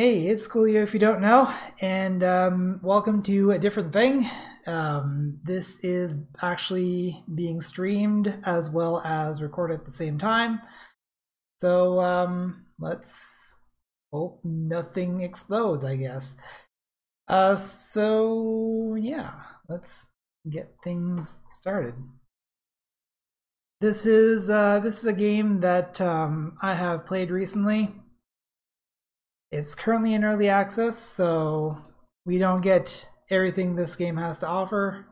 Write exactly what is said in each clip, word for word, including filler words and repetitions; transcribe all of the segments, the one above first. Hey, it's Coolio if you don't know, and um, welcome to A Different Thing. Um, this is actually being streamed as well as recorded at the same time. So um, let's hope nothing explodes, I guess. Uh, so yeah, let's get things started. This is, uh, this is a game that um, I have played recently. It's currently in early access, so we don't get everything this game has to offer.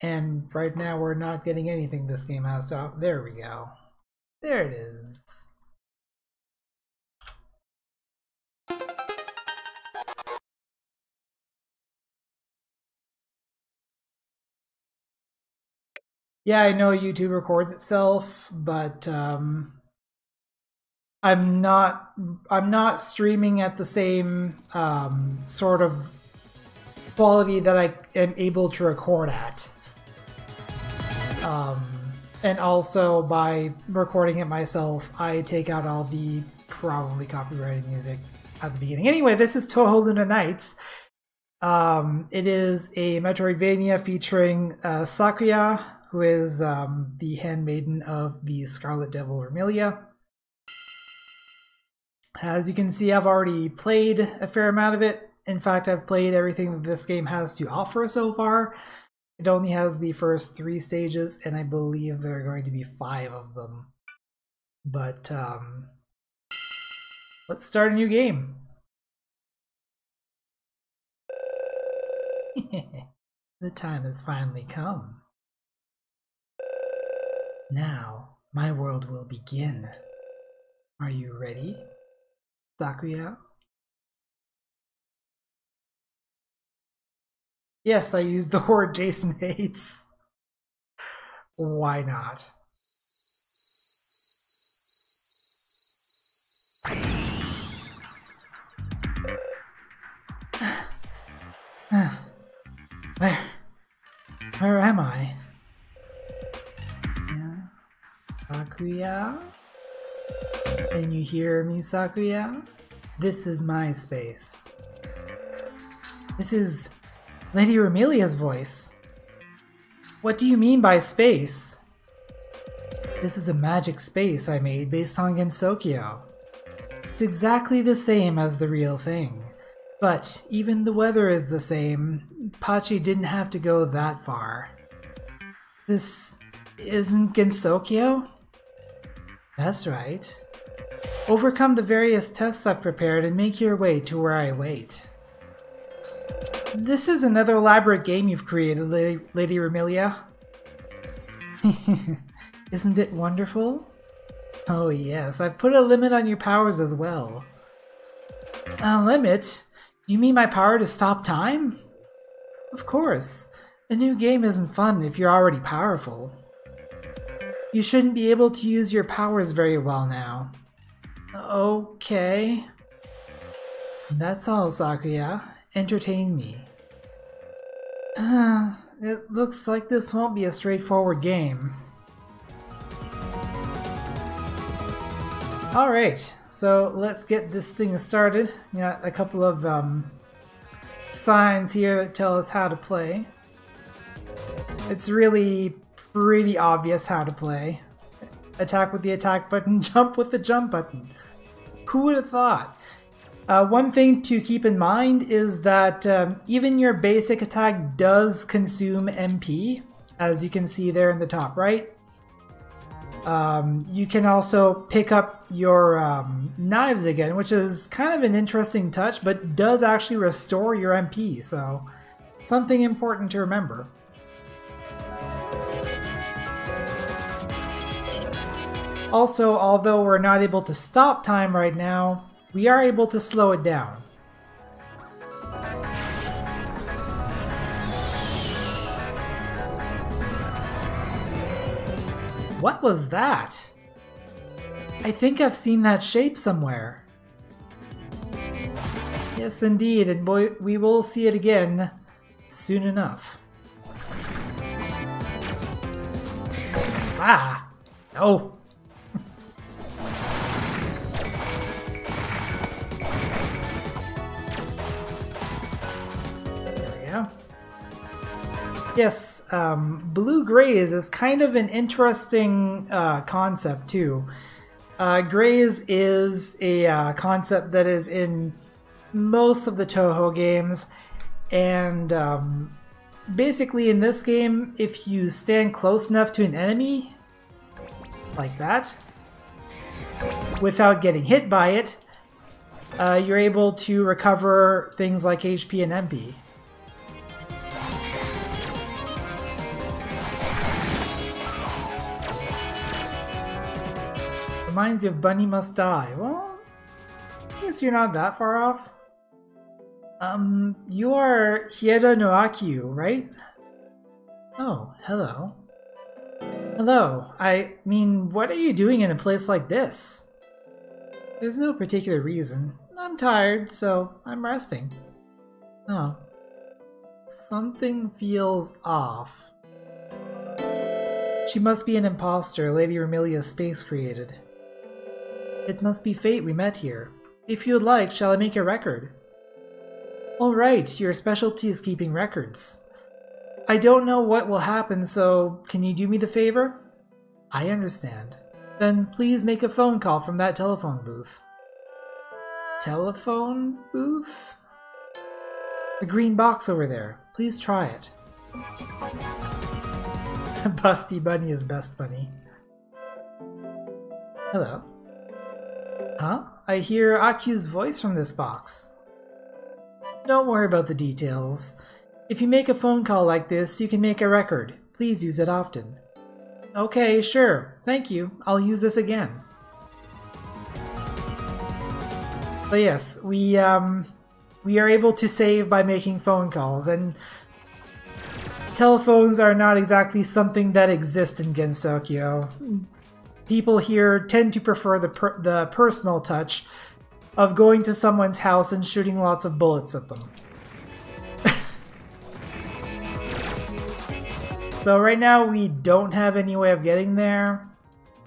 And right now we're not getting anything this game has to offer. There we go. There it is. Yeah, I know YouTube records itself, but um, I'm not I'm not streaming at the same um, sort of quality that I am able to record at. Um, and also by recording it myself, I take out all the probably copyrighted music at the beginning. Anyway, this is Touhou Luna Nights. Um, it is a Metroidvania featuring uh, Sakuya, who is um, the handmaiden of the Scarlet Devil Remilia. As you can see, I've already played a fair amount of it. In fact, I've played everything that this game has to offer so far. It only has the first three stages, and I believe there are going to be five of them. But um, let's start a new game. The time has finally come. Now, my world will begin. Are you ready? Sakuya? Yes, I used the word Jason hates. Why not? Where? Where am I? Sakuya? Can you hear me, Sakuya? This is my space. This is Lady Remilia's voice. What do you mean by space? This is a magic space I made based on Gensokyo. It's exactly the same as the real thing. But even the weather is the same. Pachi didn't have to go that far. This isn't Gensokyo? That's right. Overcome the various tests I've prepared and make your way to where I wait. This is another elaborate game you've created, La Lady Remilia. Isn't it wonderful? Oh yes, I've put a limit on your powers as well. A limit? You mean my power to stop time? Of course. A new game isn't fun if you're already powerful. You shouldn't be able to use your powers very well now. Okay. That's all, Sakuya. Entertain me. Uh, it looks like this won't be a straightforward game. Alright, so let's get this thing started. Got a couple of um, signs here that tell us how to play. It's really pretty obvious how to play. Attack with the attack button, jump with the jump button. Who would have thought? Uh, one thing to keep in mind is that um, even your basic attack does consume M P, as you can see there in the top right. Um, you can also pick up your um, knives again, which is kind of an interesting touch, but does actually restore your M P, so something important to remember. Also, although we're not able to stop time right now, we are able to slow it down. What was that? I think I've seen that shape somewhere. Yes, indeed, and boy, we will see it again soon enough. Ah! No! you know? Yes, um, blue-grays is kind of an interesting uh, concept, too. Uh, grays is a uh, concept that is in most of the Touhou games, and um, basically in this game, if you stand close enough to an enemy, like that, without getting hit by it, uh, you're able to recover things like H P and M P. Reminds you of Bunny Must Die. Well, I guess you're not that far off. Um, you are Hieda no Akyu, right? Oh, hello. Hello. I mean, what are you doing in a place like this? There's no particular reason. I'm tired, so I'm resting. Oh. Something feels off. She must be an imposter Lady Remilia's space created. It must be fate we met here. If you would like, shall I make a record? All right, your specialty is keeping records. I don't know what will happen, so can you do me the favor? I understand. Then please make a phone call from that telephone booth. Telephone booth? The green box over there. Please try it. Busty Bunny is Best Bunny. Hello. Huh? I hear Akyu's voice from this box. Don't worry about the details. If you make a phone call like this, you can make a record. Please use it often. Okay, sure. Thank you. I'll use this again. But yes, we um, we are able to save by making phone calls, and telephones are not exactly something that exists in Gensokyo. People here tend to prefer the per the personal touch of going to someone's house and shooting lots of bullets at them. So right now we don't have any way of getting there,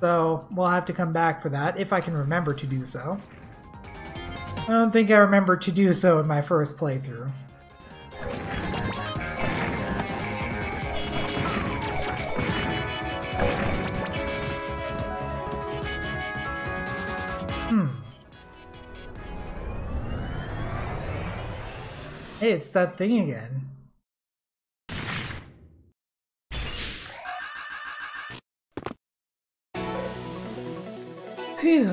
so we'll have to come back for that, if I can remember to do so. I don't think I remember to do so in my first playthrough. Hey, it's that thing again. Phew.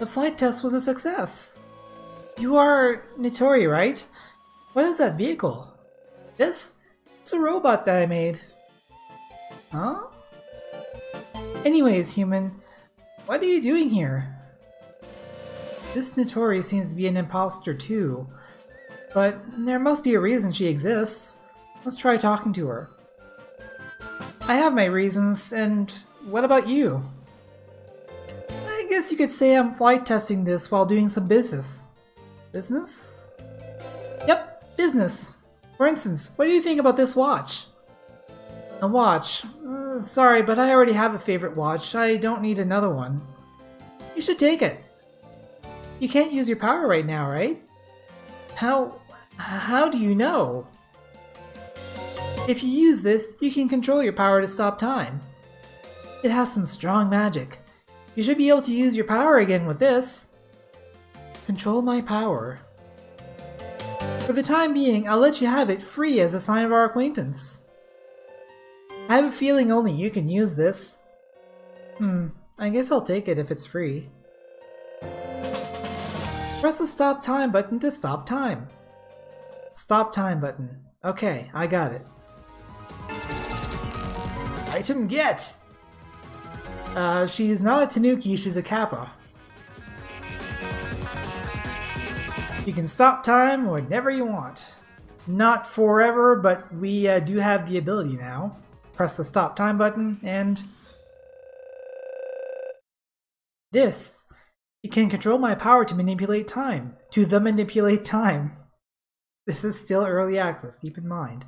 The flight test was a success. You are Nitori, right? What is that vehicle? This? It's a robot that I made. Huh? Anyways, human, what are you doing here? This Nitori seems to be an imposter too. But there must be a reason she exists. Let's try talking to her. I have my reasons, and what about you? I guess you could say I'm flight testing this while doing some business. Business? Yep, business. For instance, what do you think about this watch? A watch? Uh, sorry, but I already have a favorite watch. I don't need another one. You should take it. You can't use your power right now, right? How... how do you know? If you use this, you can control your power to stop time. It has some strong magic. You should be able to use your power again with this. Control my power. For the time being, I'll let you have it free as a sign of our acquaintance. I have a feeling only you can use this. Hmm, I guess I'll take it if it's free. Press the stop time button to stop time. Stop time button. Okay, I got it. Item get! Uh, she's not a Tanuki, she's a Kappa. You can stop time whenever you want. Not forever, but we uh, do have the ability now. Press the stop time button and... this. It can control my power to manipulate time. To the manipulate time. This is still early access, keep in mind.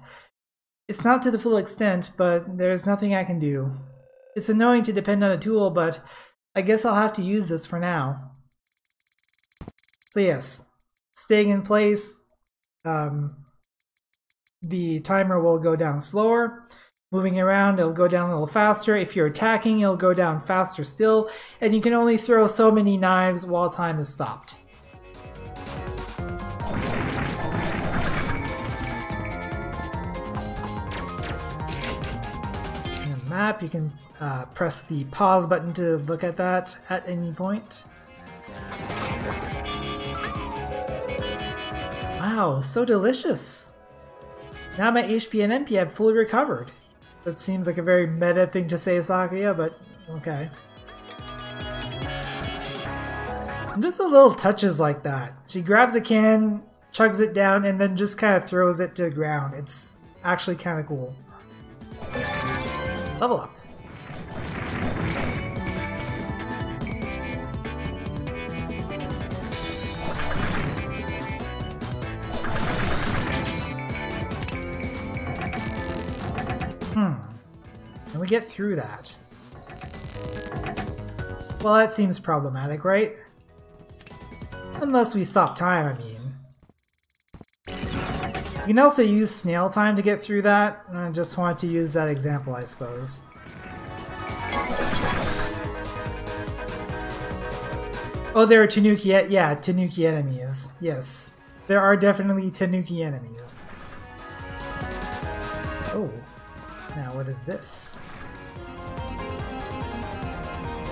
It's not to the full extent, but there's nothing I can do. It's annoying to depend on a tool, but I guess I'll have to use this for now. So yes, staying in place, um, the timer will go down slower. Moving around, it'll go down a little faster. If you're attacking, it'll go down faster still. And you can only throw so many knives while time is stopped. In the map, you can uh, press the pause button to look at that at any point. Wow, so delicious! Now my H P and M P have fully recovered. That seems like a very meta thing to say, Sakuya, but okay. And just the little touches like that. She grabs a can, chugs it down, and then just kind of throws it to the ground. It's actually kind of cool. Level up. Hmm. Can we get through that? Well, that seems problematic, right? Unless we stop time, I mean. You can also use snail time to get through that. I just wanted to use that example, I suppose. Oh, there are Tanuki, yeah, Tanuki enemies. Yes. There are definitely Tanuki enemies. Oh. Now what is this?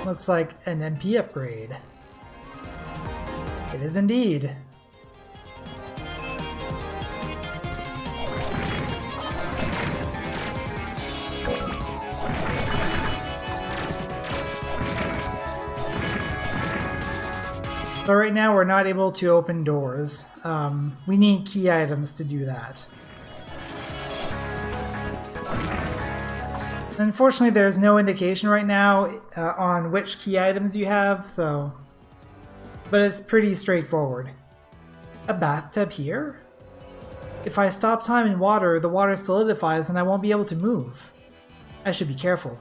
Looks like an M P upgrade. It is indeed. So right now we're not able to open doors. Um, we need key items to do that. Unfortunately, there's no indication right now uh, on which key items you have, so... But it's pretty straightforward. A bathtub here? If I stop time in water, the water solidifies and I won't be able to move. I should be careful.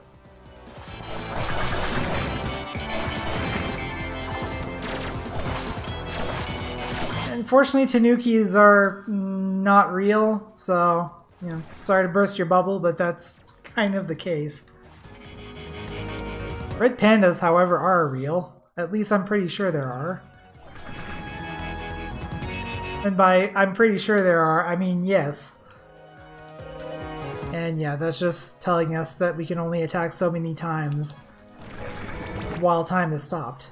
Unfortunately, Tanukis are not real, so... You know, sorry to burst your bubble, but that's... kind of the case. Red pandas, however, are real. At least I'm pretty sure there are. And by I'm pretty sure there are, I mean yes. And yeah, that's just telling us that we can only attack so many times while time is stopped.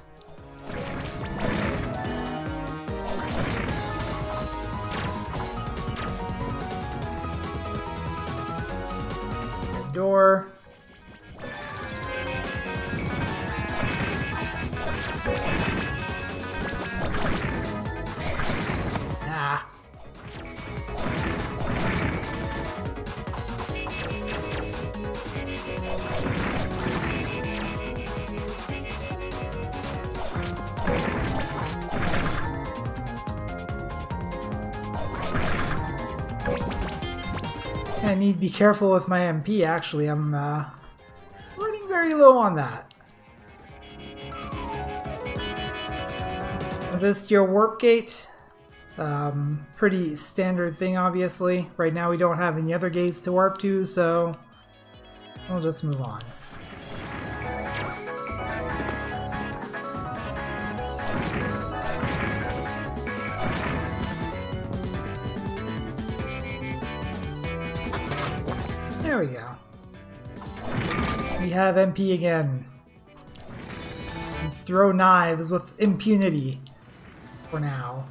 Door. Ah. I need to be careful with my M P, actually. I'm uh, running very low on that. This, your warp gate. Um, pretty standard thing, obviously. Right now we don't have any other gates to warp to, so we'll just move on. There we go. We have M P again. And throw knives with impunity for now.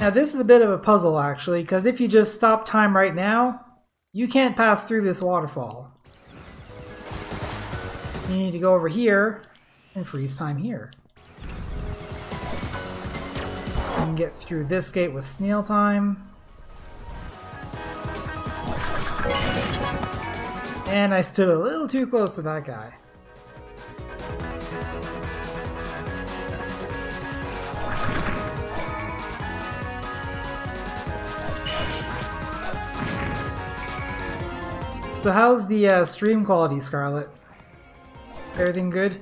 Now this is a bit of a puzzle actually, because if you just stop time right now, you can't pass through this waterfall. You need to go over here and freeze time here. So you can get through this gate with snail time. And I stood a little too close to that guy. So how's the uh, stream quality, Scarlet? Everything good?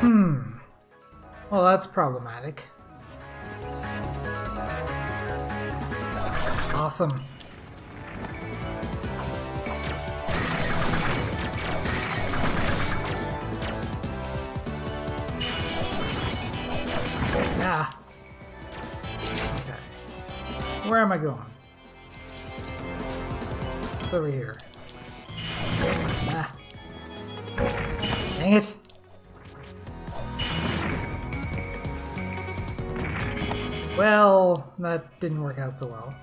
Hmm. Well, that's problematic. Awesome. Ah. Okay. Where am I going? It's over here. Ah. Dang it. Well, that didn't work out so well.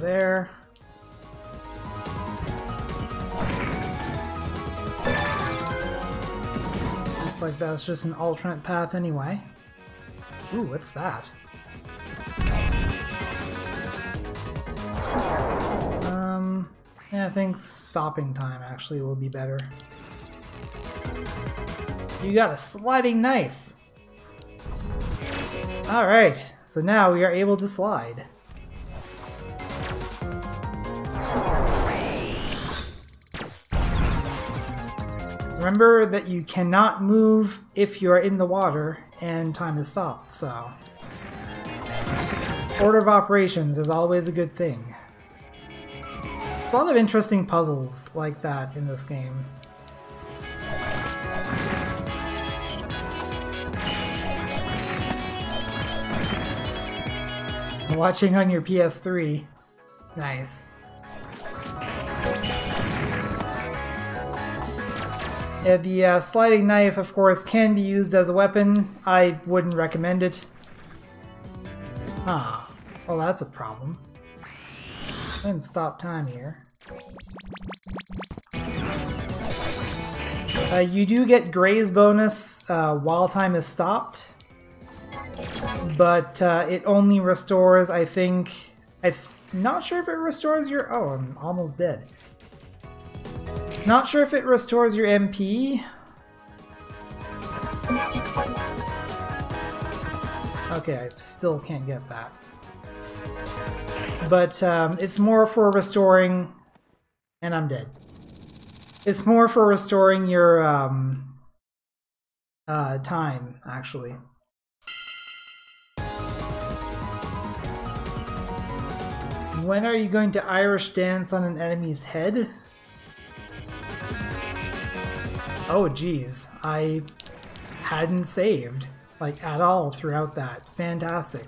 There. Looks like that's just an alternate path anyway. Ooh, what's that? Um, yeah, I think stopping time actually will be better. You got a sliding knife! Alright, so now we are able to slide. Remember that you cannot move if you're in the water and time is stopped, so... Order of operations is always a good thing. There's a lot of interesting puzzles like that in this game. Watching on your P S three. Nice. Yeah, the uh, sliding knife, of course, can be used as a weapon. I wouldn't recommend it. Ah, well, that's a problem. I didn't stop time here. Uh, you do get graze bonus uh, while time is stopped, but uh, it only restores, I think... I'm not sure if it restores your... Oh, I'm almost dead. Not sure if it restores your M P. Okay, I still can't get that. But um, it's more for restoring... And I'm dead. It's more for restoring your um, uh, time, actually. When are you going to Irish dance on an enemy's head? Oh geez, I hadn't saved, like, at all throughout that. Fantastic.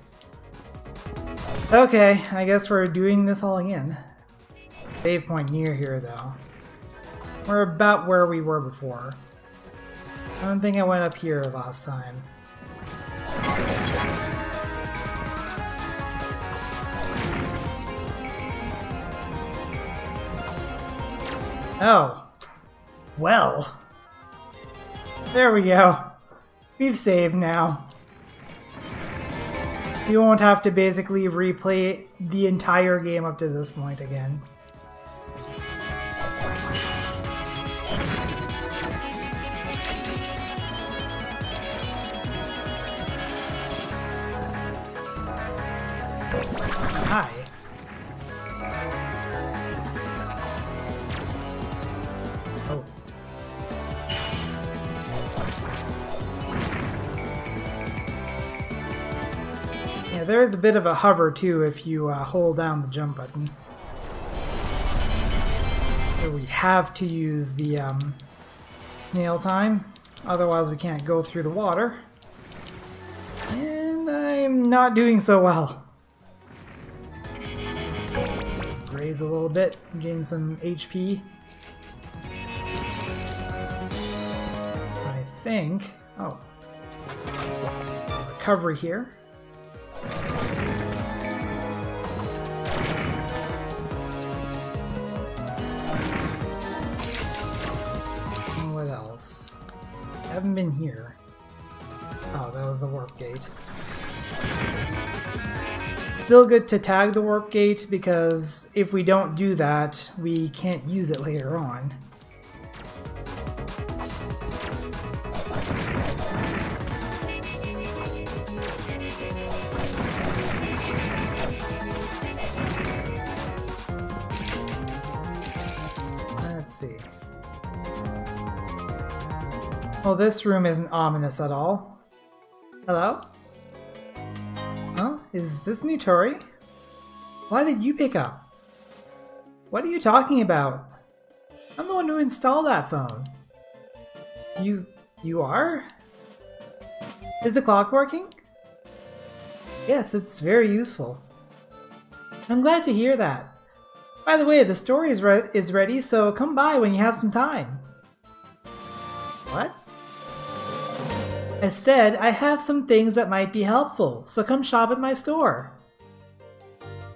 Okay, I guess we're doing this all again. Save point near here, though. We're about where we were before. I don't think I went up here last time. Oh. Well. There we go. We've saved now. You won't have to basically replay the entire game up to this point again. Hi. There is a bit of a hover too if you uh, hold down the jump button. So we have to use the um, snail time, otherwise we can't go through the water. And I'm not doing so well. Raise a little bit, gain some H P. I think... Oh. Recovery here. What else? I haven't been here. Oh, that was the warp gate. Still good to tag the warp gate because if we don't do that, we can't use it later on. see. Well, this room isn't ominous at all. Hello? Huh? Is this Nitori? Why did you pick up? What are you talking about? I'm the one who installed that phone. You... you are? Is the clock working? Yes, it's very useful. I'm glad to hear that. By the way, the story is, re is ready, so come by when you have some time. What? I said I have some things that might be helpful, so come shop at my store.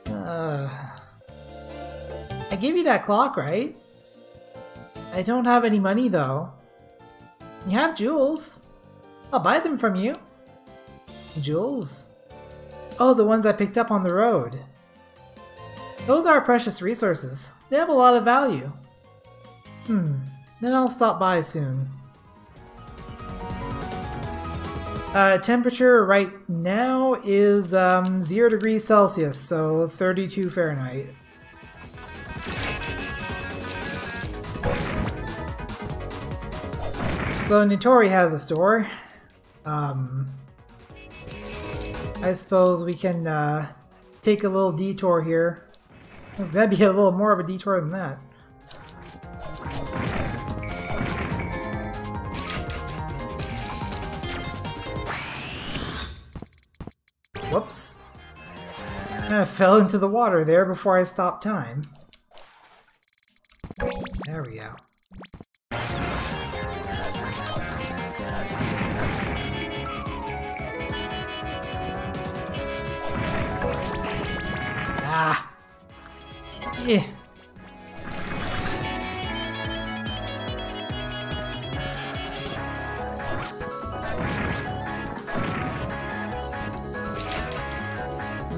Uh, I gave you that clock, right? I don't have any money, though. You have jewels. I'll buy them from you. Jewels? Oh, the ones I picked up on the road. Those are precious resources. They have a lot of value. Hmm. Then I'll stop by soon. Uh, temperature right now is um, zero degrees Celsius, so thirty-two Fahrenheit. So Nitori has a store. Um, I suppose we can uh, take a little detour here. It's gotta be a little more of a detour than that. Whoops. I fell into the water there before I stopped time. There we go. Ah! Yeah.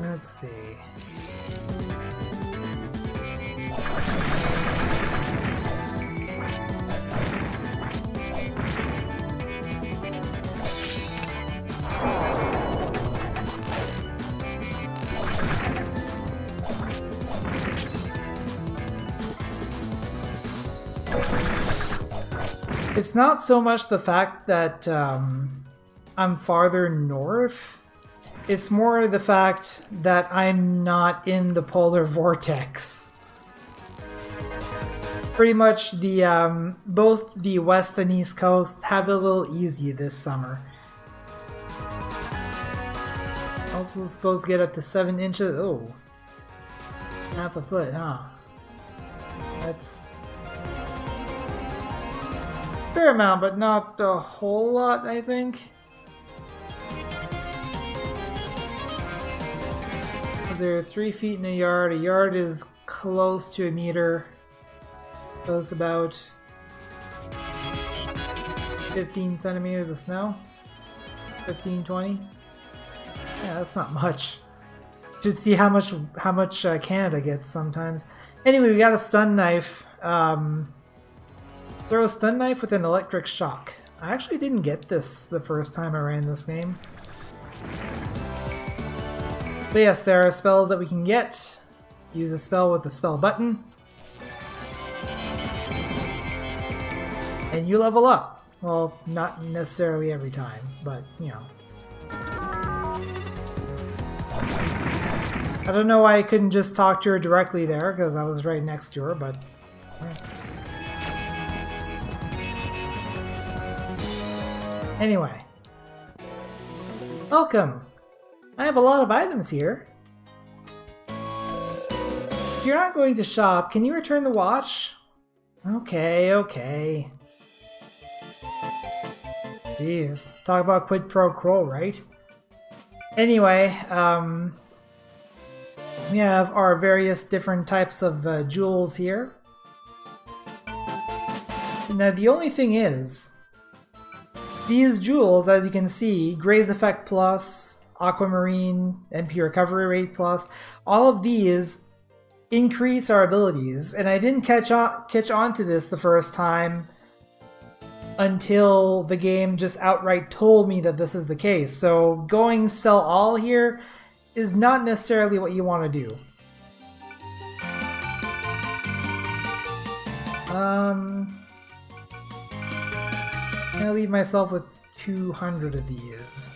Let's see. It's not so much the fact that um, I'm farther north, it's more the fact that I'm not in the polar vortex. Pretty much the um, both the west and east coast have it a little easy this summer. Also supposed to get up to seven inches, oh, half a foot, huh? That's fair amount, but not a whole lot, I think. There are three feet in a yard. A yard is close to a meter. Close about fifteen centimeters of snow. fifteen, twenty. Yeah, that's not much. Should see how much how much uh, Canada gets sometimes. Anyway, we got a stun knife. Um, Throw a stun knife with an electric shock. I actually didn't get this the first time I ran this game. But yes, there are spells that we can get. Use a spell with the spell button. And you level up. Well, not necessarily every time, but you know. I don't know why I couldn't just talk to her directly there, because I was right next to her, but... Anyway. Welcome! I have a lot of items here. If you're not going to shop, can you return the watch? Okay, okay. Jeez, talk about quid pro quo, right? Anyway, um... we have our various different types of uh, jewels here. Now the only thing is... these jewels, as you can see, Graze Effect Plus, Aquamarine, M P Recovery Rate Plus, all of these increase our abilities. And I didn't catch on, catch on to this the first time until the game just outright told me that this is the case. So going sell all here is not necessarily what you want to do. Um, I'm gonna leave myself with two hundred of these.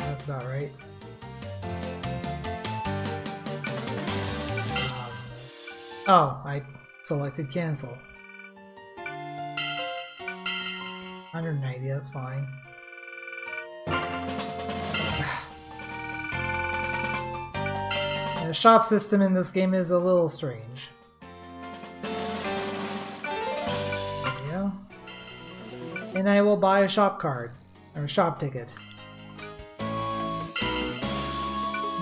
That's about right. Um, oh, I selected cancel. one hundred ninety, that's fine. The shop system in this game is a little strange. There we go. And I will buy a shop card, or a shop ticket.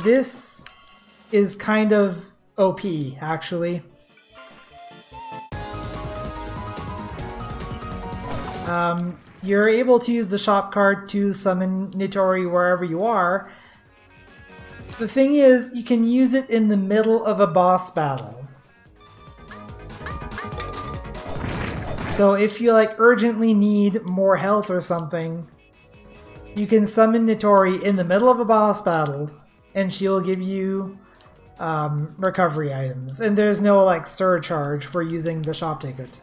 This is kind of O P, actually. Um, you're able to use the shop card to summon Nitori wherever you are. The thing is, you can use it in the middle of a boss battle. So if you like urgently need more health or something, you can summon Nitori in the middle of a boss battle and she'll give you um, recovery items. And there's no like surcharge for using the shop ticket.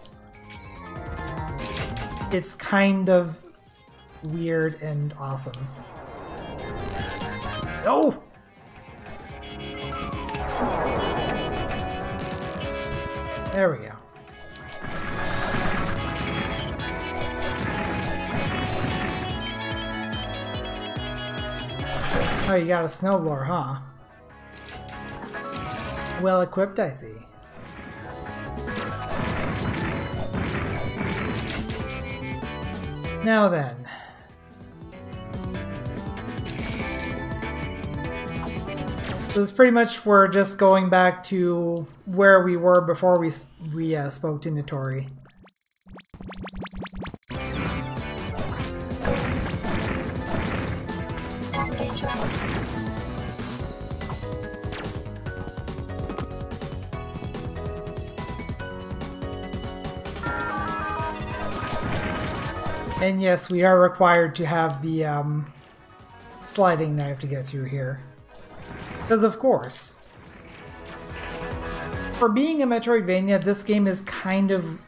It's kind of weird and awesome. No! There we go. Oh, you got a snowblower, huh? Well equipped, I see. Now then. So it's pretty much we're just going back to where we were before we we uh, spoke to Nitori. And yes, we are required to have the um, sliding knife to get through here. Because of course. For being a Metroidvania, this game is kind of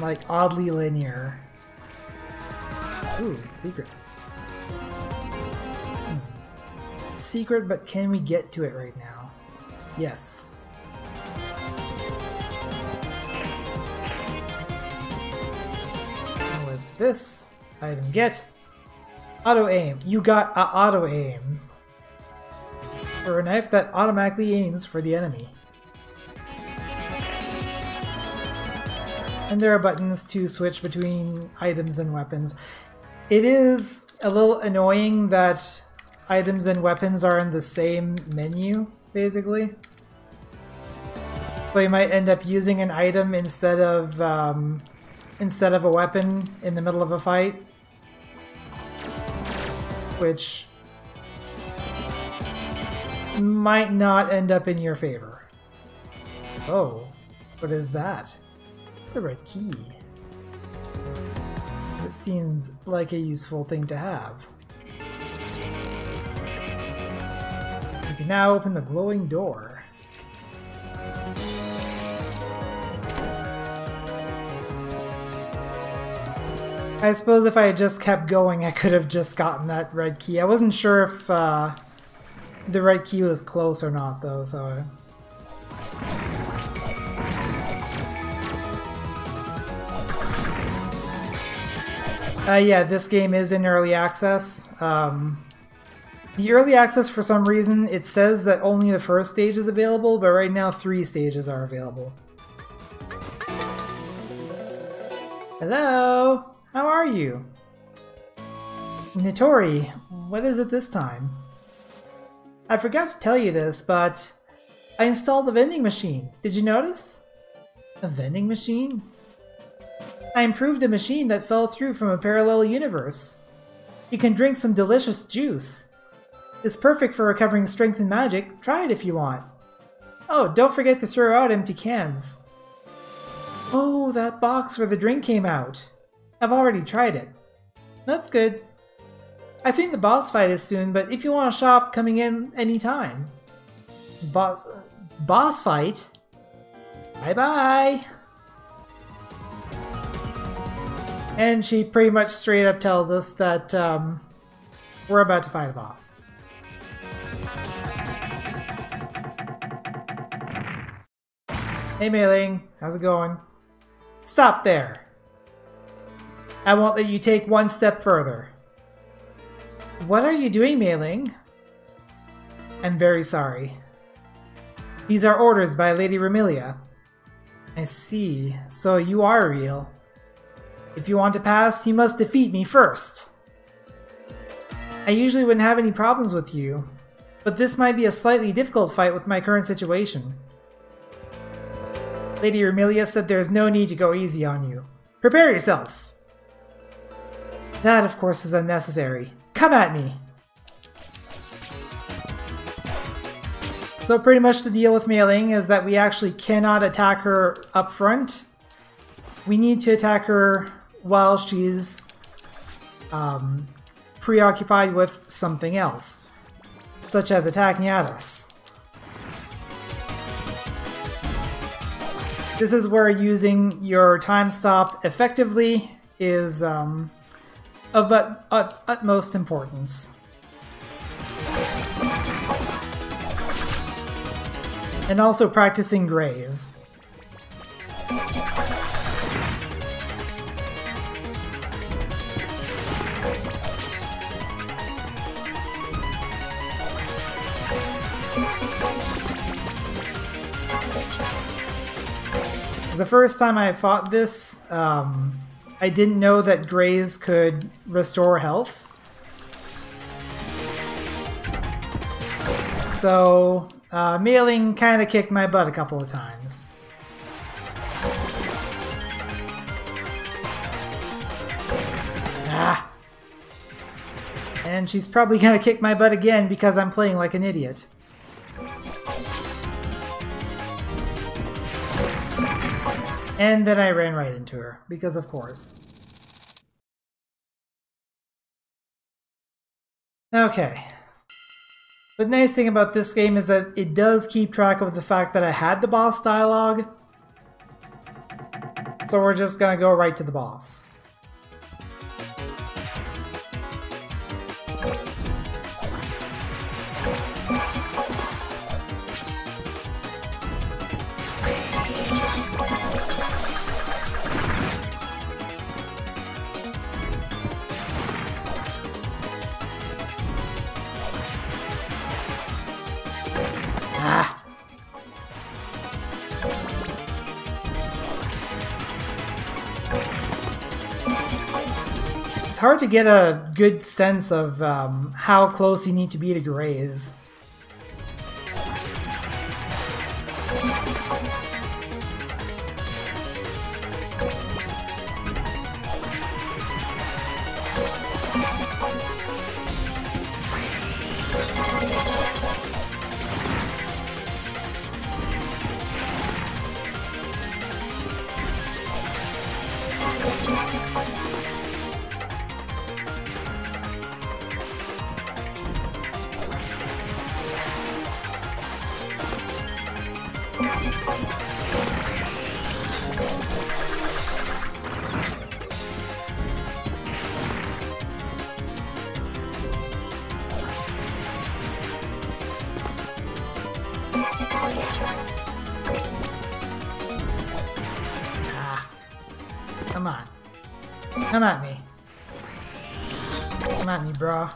like oddly linear. Ooh, secret. Hmm. Secret, but can we get to it right now? Yes. What's this? Item get. Auto aim. You got a auto aim. Or a knife that automatically aims for the enemy. And there are buttons to switch between items and weapons. It is a little annoying that items and weapons are in the same menu, basically. So you might end up using an item instead of um, instead of a weapon in the middle of a fight. Which might not end up in your favor. Oh, what is that? It's a red key. It seems like a useful thing to have. You can now open the glowing door. I suppose if I had just kept going, I could have just gotten that red key. I wasn't sure if uh, the right key was close or not, though, so... I... Uh, yeah, this game is in early access. Um, the early access, for some reason, it says that only the first stage is available, but right now three stages are available. Hello? How are you? Nitori, what is it this time? I forgot to tell you this, but I installed the vending machine. Did you notice? A vending machine? I improved a machine that fell through from a parallel universe. You can drink some delicious juice. It's perfect for recovering strength and magic. Try it if you want. Oh, don't forget to throw out empty cans. Oh, that box where the drink came out. I've already tried it. That's good. I think the boss fight is soon, but if you want a shop, coming in anytime. Boss, boss fight. Bye-bye. And she pretty much straight up tells us that um, we're about to fight a boss. Hey Meiling, how's it going? Stop there. I won't let you take one step further. What are you doing, Meiling? I'm very sorry. These are orders by Lady Remilia. I see, so you are real. If you want to pass, you must defeat me first. I usually wouldn't have any problems with you, but this might be a slightly difficult fight with my current situation. Lady Remilia said there's no need to go easy on you. Prepare yourself! That, of course, is unnecessary. Come at me! So pretty much the deal with Meiling is that we actually cannot attack her up front. We need to attack her while she's um, preoccupied with something else, such as attacking at us. This is where using your time stop effectively is um, of, ut of utmost importance. And also practicing graze. The first time I fought this, um, I didn't know that graze could restore health. So, uh, Meiling kind of kicked my butt a couple of times. Ah! And she's probably gonna kick my butt again because I'm playing like an idiot. And then I ran right into her, because of course. Okay. The nice thing about this game is that it does keep track of the fact that I had the boss dialogue. So we're just gonna go right to the boss. Hard to get a good sense of um, how close you need to be to graze. Ah. Come on. Come at me. Come at me, brah.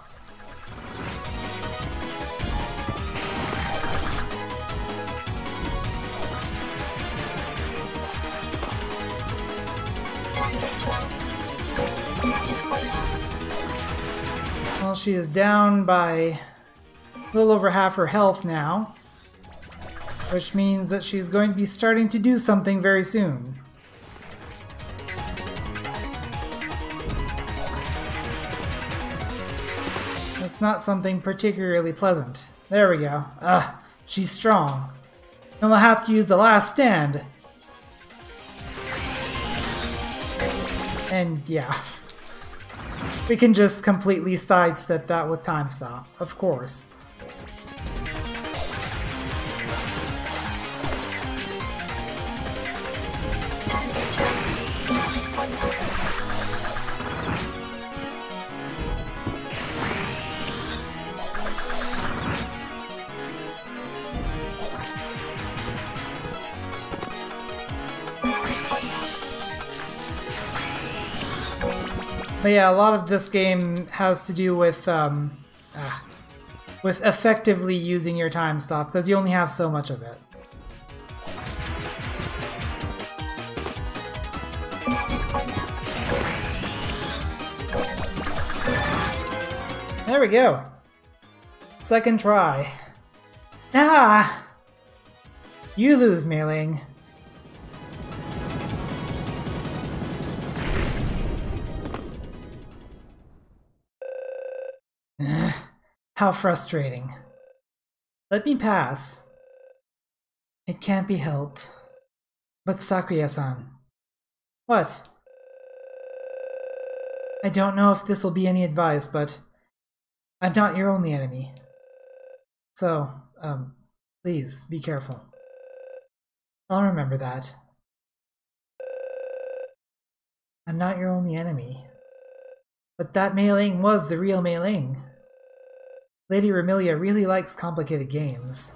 Well, she is down by a little over half her health now, which means that she's going to be starting to do something very soon. It's not something particularly pleasant. There we go. Ugh, she's strong. And we'll have to use the last stand. And yeah, we can just completely sidestep that with time stop, of course. But yeah, a lot of this game has to do with um, ah, with effectively using your time stop, because you only have so much of it. There we go. Second try. Ah! You lose, Meiling. How frustrating. Let me pass. It can't be helped. But Sakuya-san. What? I don't know if this will be any advice, but I'm not your only enemy. So, um, please be careful. I'll remember that. I'm not your only enemy. But that Meiling was the real Meiling. Lady Remilia really likes complicated games.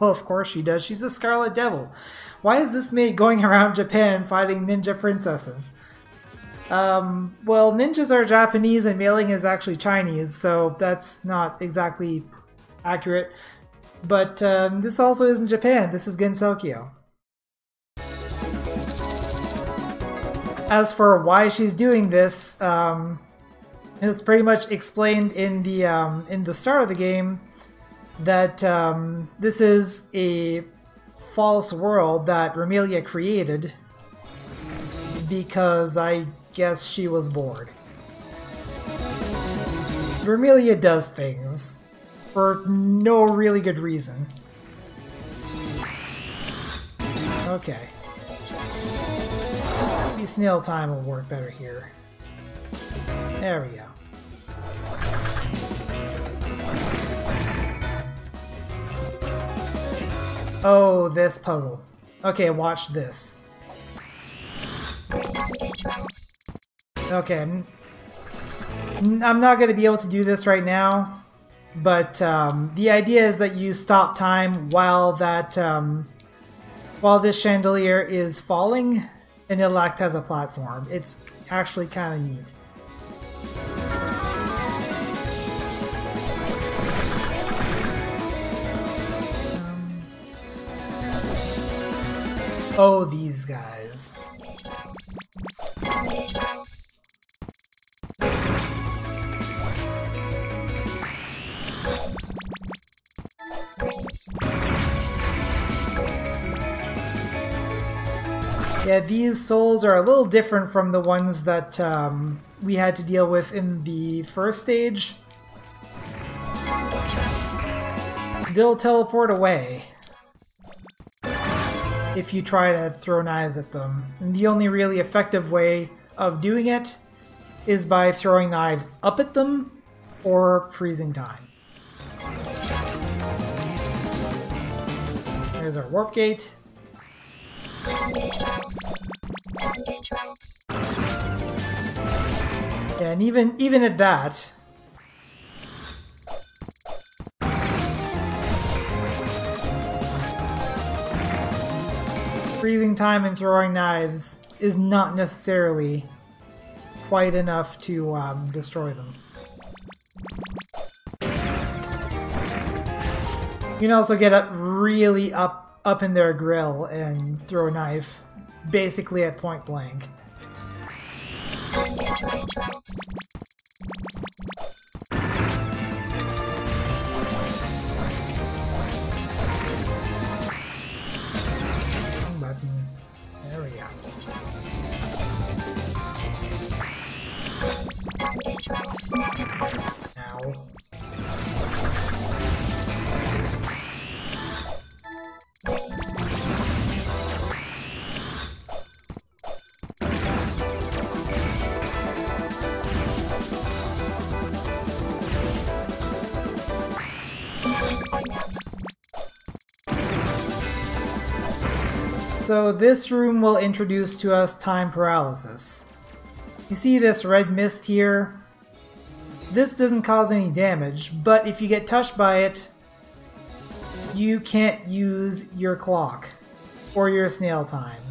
Well, of course she does. She's the Scarlet Devil. Why is this maid going around Japan fighting ninja princesses? Um, well, ninjas are Japanese and Meiling is actually Chinese, so that's not exactly accurate. But um, this also isn't Japan. This is Gensokyo. As for why she's doing this, um... it's pretty much explained in the um, in the start of the game that um, this is a false world that Remilia created because I guess she was bored. Remilia does things for no really good reason. Okay. Maybe snail time will work better here. There we go. Oh, this puzzle. Okay, watch this. Okay. I'm not going to be able to do this right now, but um, the idea is that you stop time while that um, while this chandelier is falling and it'll act as a platform. It's actually kind of neat. Um, oh, these guys. Yeah, these souls are a little different from the ones that um, we had to deal with in the first stage. They'll teleport away if you try to throw knives at them. And the only really effective way of doing it is by throwing knives up at them or freezing time. There's our warp gate. Yeah, and even even at that, freezing time and throwing knives is not necessarily quite enough to um, destroy them. You can also get up really up. up in their grill and throw a knife, basically at point blank. Button. There we go. Ow. So this room will introduce to us time paralysis. You see this red mist here? This doesn't cause any damage, but if you get touched by it, you can't use your clock or your snail time.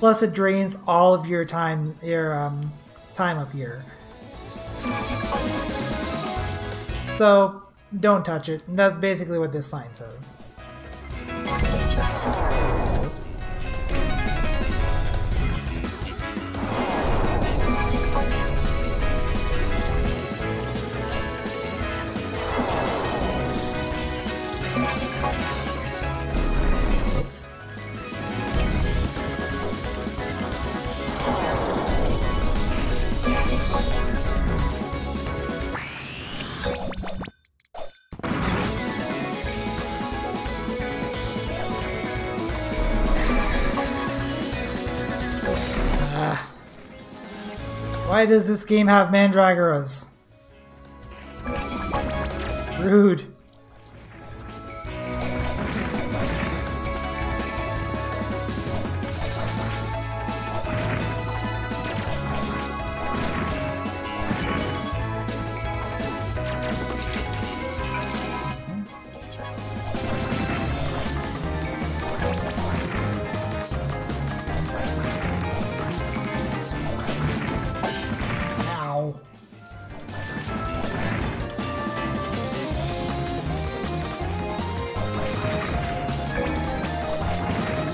Plus it drains all of your time, your um, time of year. So don't touch it. That's basically what this sign says. Oops. Oops. Ah. Why does this game have Mandragoras? Rude.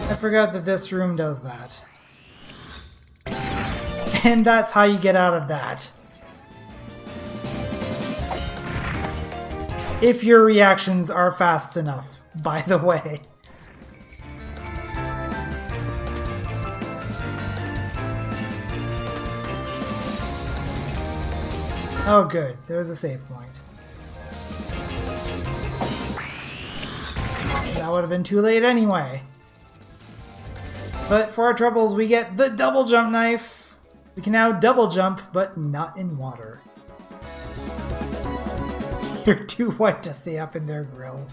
I forgot that this room does that. And that's how you get out of that. If your reactions are fast enough, by the way. Oh good, there's a save point. That would have been too late anyway. But for our troubles, we get the double jump knife. We can now double jump, but not in water. You're too white to stay up in their grill.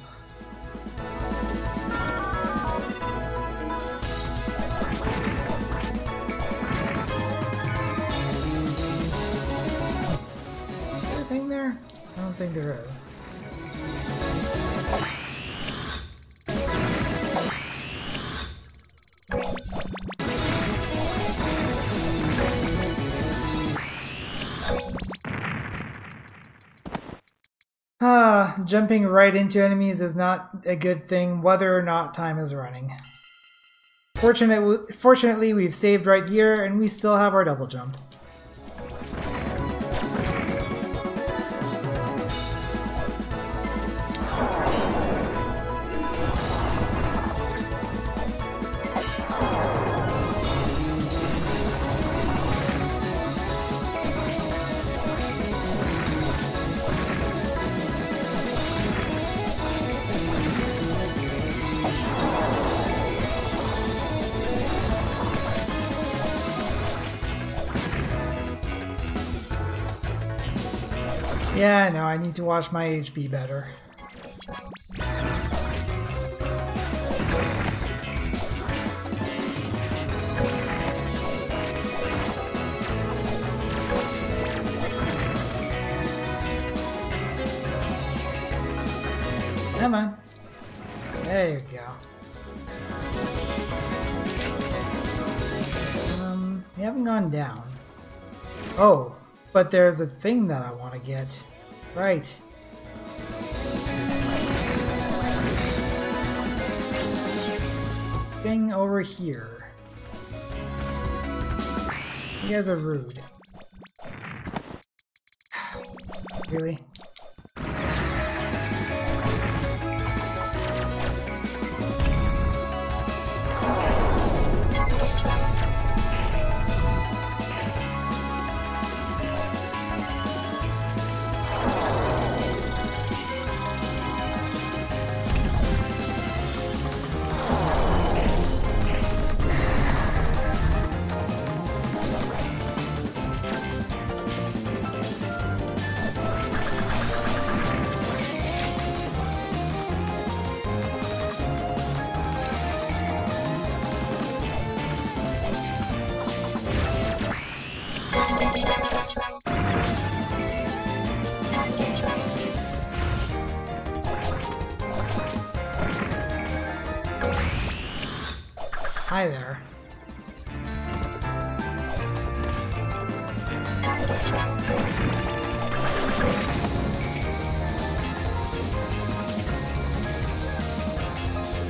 Is there a thing there? I don't think there is. Ah, jumping right into enemies is not a good thing, whether or not time is running. Fortunately, fortunately, we've saved right here, and we still have our double jump. Yeah, no, I need to watch my H P better. Come on. There you go. Um, we haven't gone down. Oh, but there's a thing that I want to get. Right. Thing over here. You guys are rude. Really? Hi there.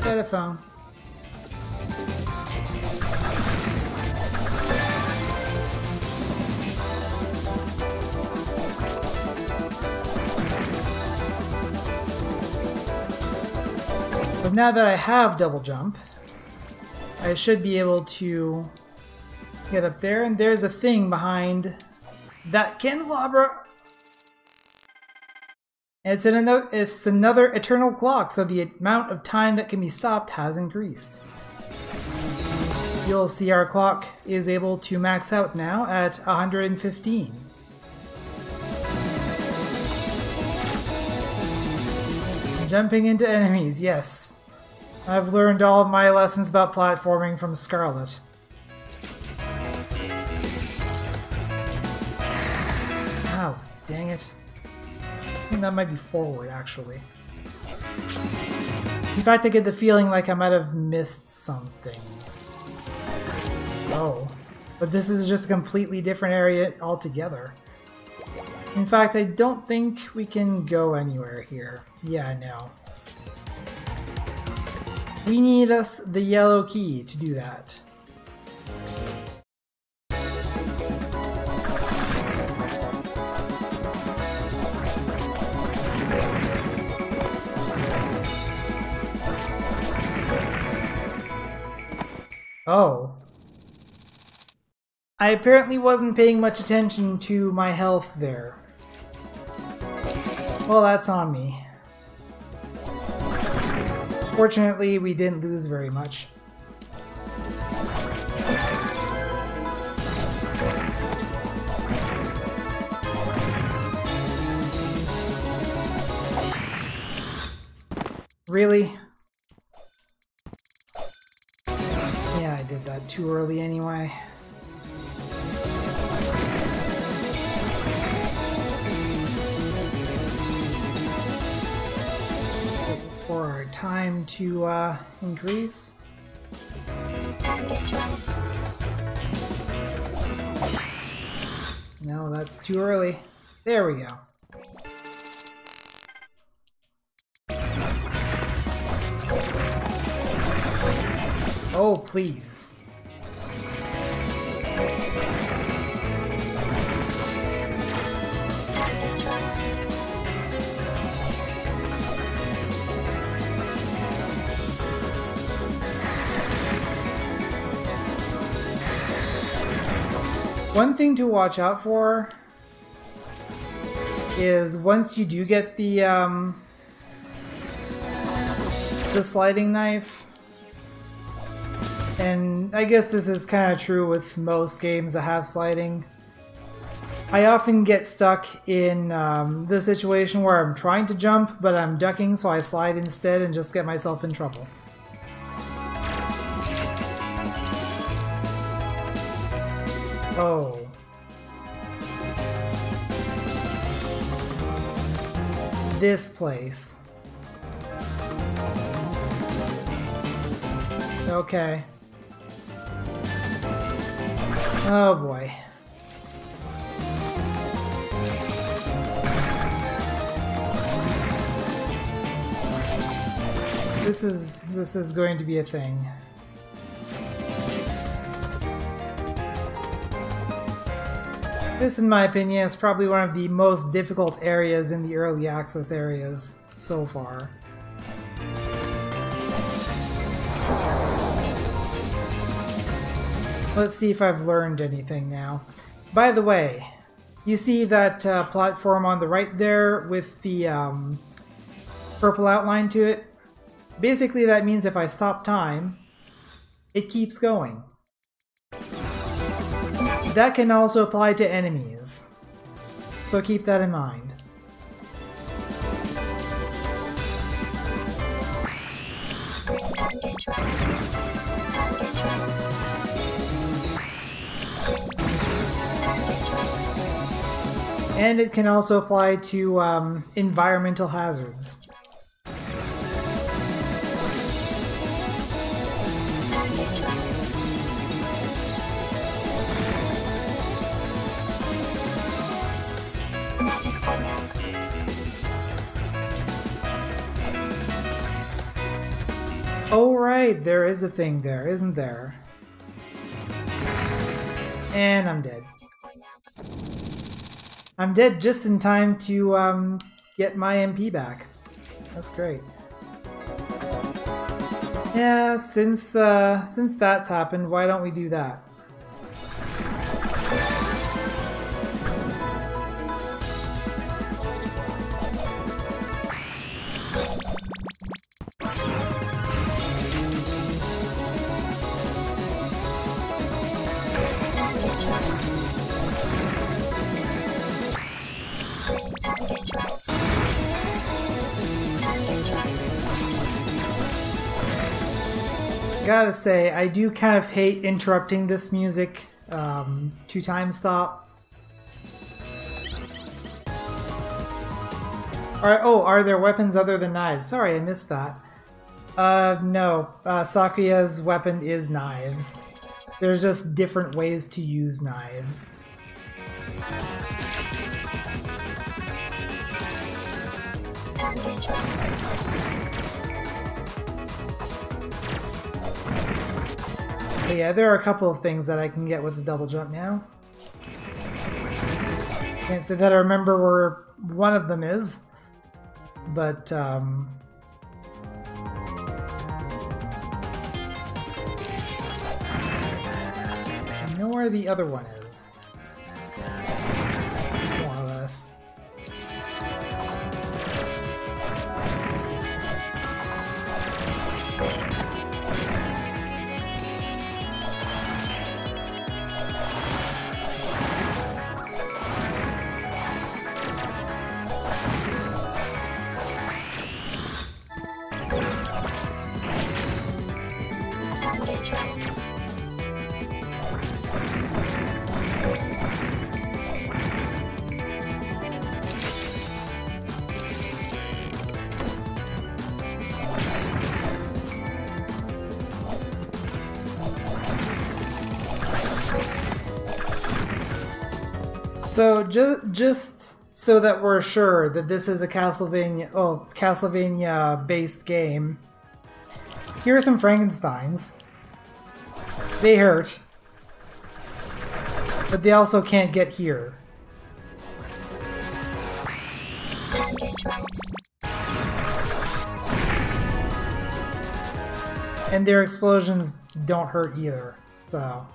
Telephone. But now that I have double jump, I should be able to get up there, and there's a thing behind that candelabra. It's another, it's another eternal clock, so the amount of time that can be stopped has increased. You'll see our clock is able to max out now at one hundred fifteen. Jumping into enemies, yes. I've learned all of my lessons about platforming from Scarlet. Oh, dang it. I think that might be forward, actually. In fact, I get the feeling like I might have missed something. Oh. But this is just a completely different area altogether. In fact, I don't think we can go anywhere here. Yeah, no. We need us the yellow key to do that. Oh. I apparently wasn't paying much attention to my health there. Well, that's on me. Fortunately, we didn't lose very much. Really? Did that too early anyway. For our time to uh, increase. No, that's too early. There we go. Oh, please. One thing to watch out for is once you do get the um, the sliding knife, and I guess this is kind of true with most games that have sliding, I often get stuck in um, the situation where I'm trying to jump, but I'm ducking, so I slide instead and just get myself in trouble. Oh. This place. Okay. Oh boy. This is this is going to be a thing. This, in my opinion, is probably one of the most difficult areas in the early access areas so far. Let's see if I've learned anything now. By the way, you see that uh, platform on the right there with the um, purple outline to it? Basically, that means if I stop time, it keeps going. That can also apply to enemies, so keep that in mind. And it can also apply to um, environmental hazards. right, there is a thing there, isn't there? And I'm dead. I'm dead just in time to um, get my M P back. That's great. Yeah, since uh, since that's happened, why don't we do that? Gotta say, I do kind of hate interrupting this music um, to time stop. Are, oh, are there weapons other than knives? Sorry, I missed that. Uh, no, uh, Sakuya's weapon is knives. There's just different ways to use knives. But yeah, there are a couple of things that I can get with the double jump now. Can't say that I remember where one of them is, but um, I know where the other one is. More or less. So just, just so that we're sure that this is a Castlevania, oh, Castlevania-based game, here are some Frankensteins. They hurt, but they also can't get here. And their explosions don't hurt either. So,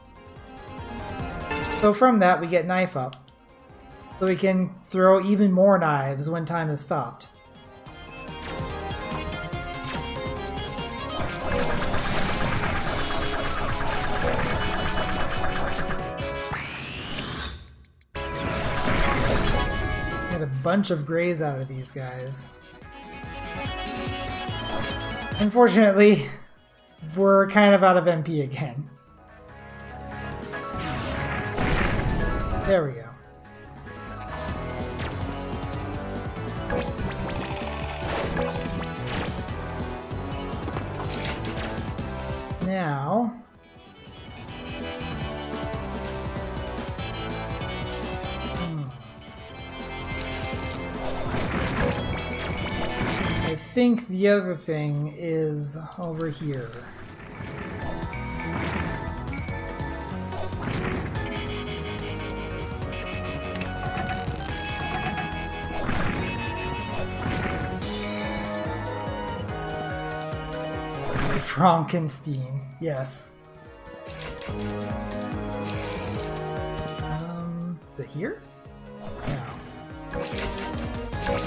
so from that we get Knife Up. So we can throw even more knives when time is stopped. Get a bunch of grays out of these guys. Unfortunately, we're kind of out of M P again. There we go. Now, hmm. I think the other thing is over here. Frankenstein, yes. Um, is it here? No.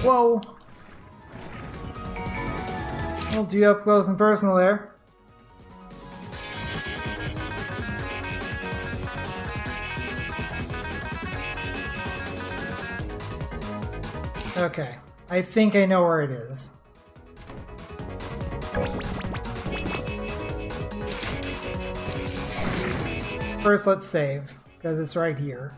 Whoa! I'll do up close and personal there. Okay, I think I know where it is. First, let's save, because it's right here.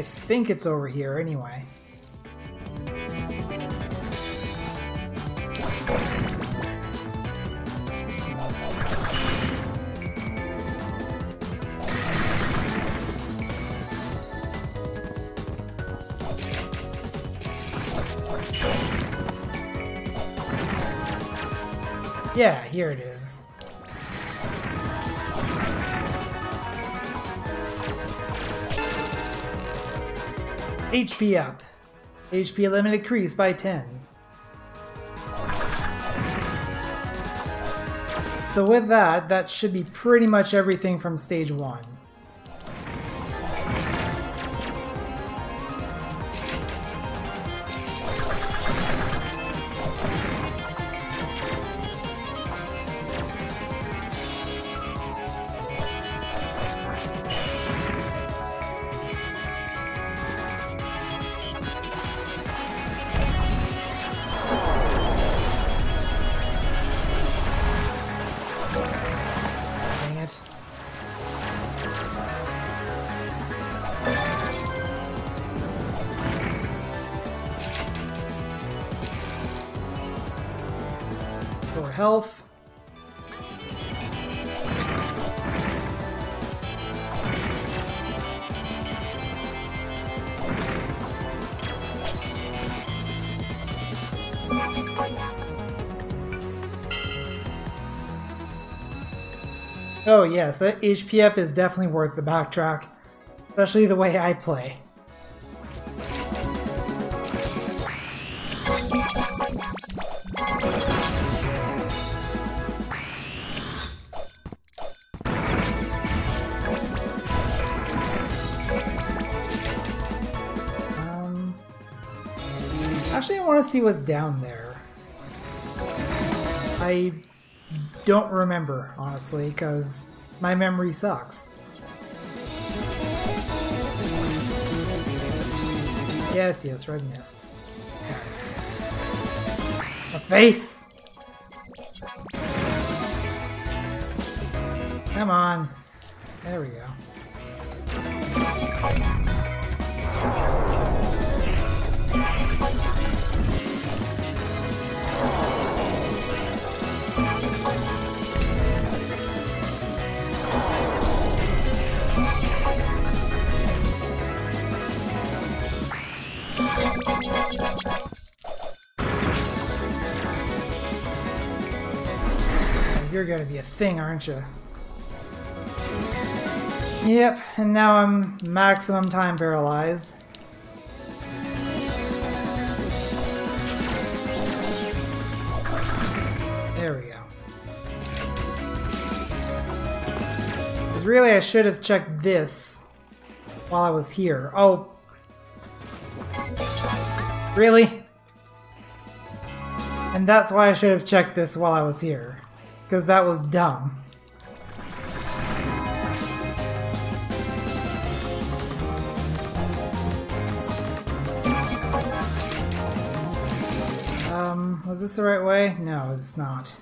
I think it's over here anyway. Yeah, here it is. H P up. H P limit increased by ten. So with that, that should be pretty much everything from stage one. Health. Magic vortex. Oh yes, that H P up is definitely worth the backtrack, especially the way I play. See what's down there. I don't remember, honestly, because my memory sucks. Yes, yes, red mist. A face! Come on. There we go. You're gonna be a thing, aren't you? Yep, and now I'm maximum time paralyzed. There we go. Because really I should have checked this while I was here. Oh. Really? And that's why I should have checked this while I was here. Because that was dumb. Um, was this the right way? No, it's not.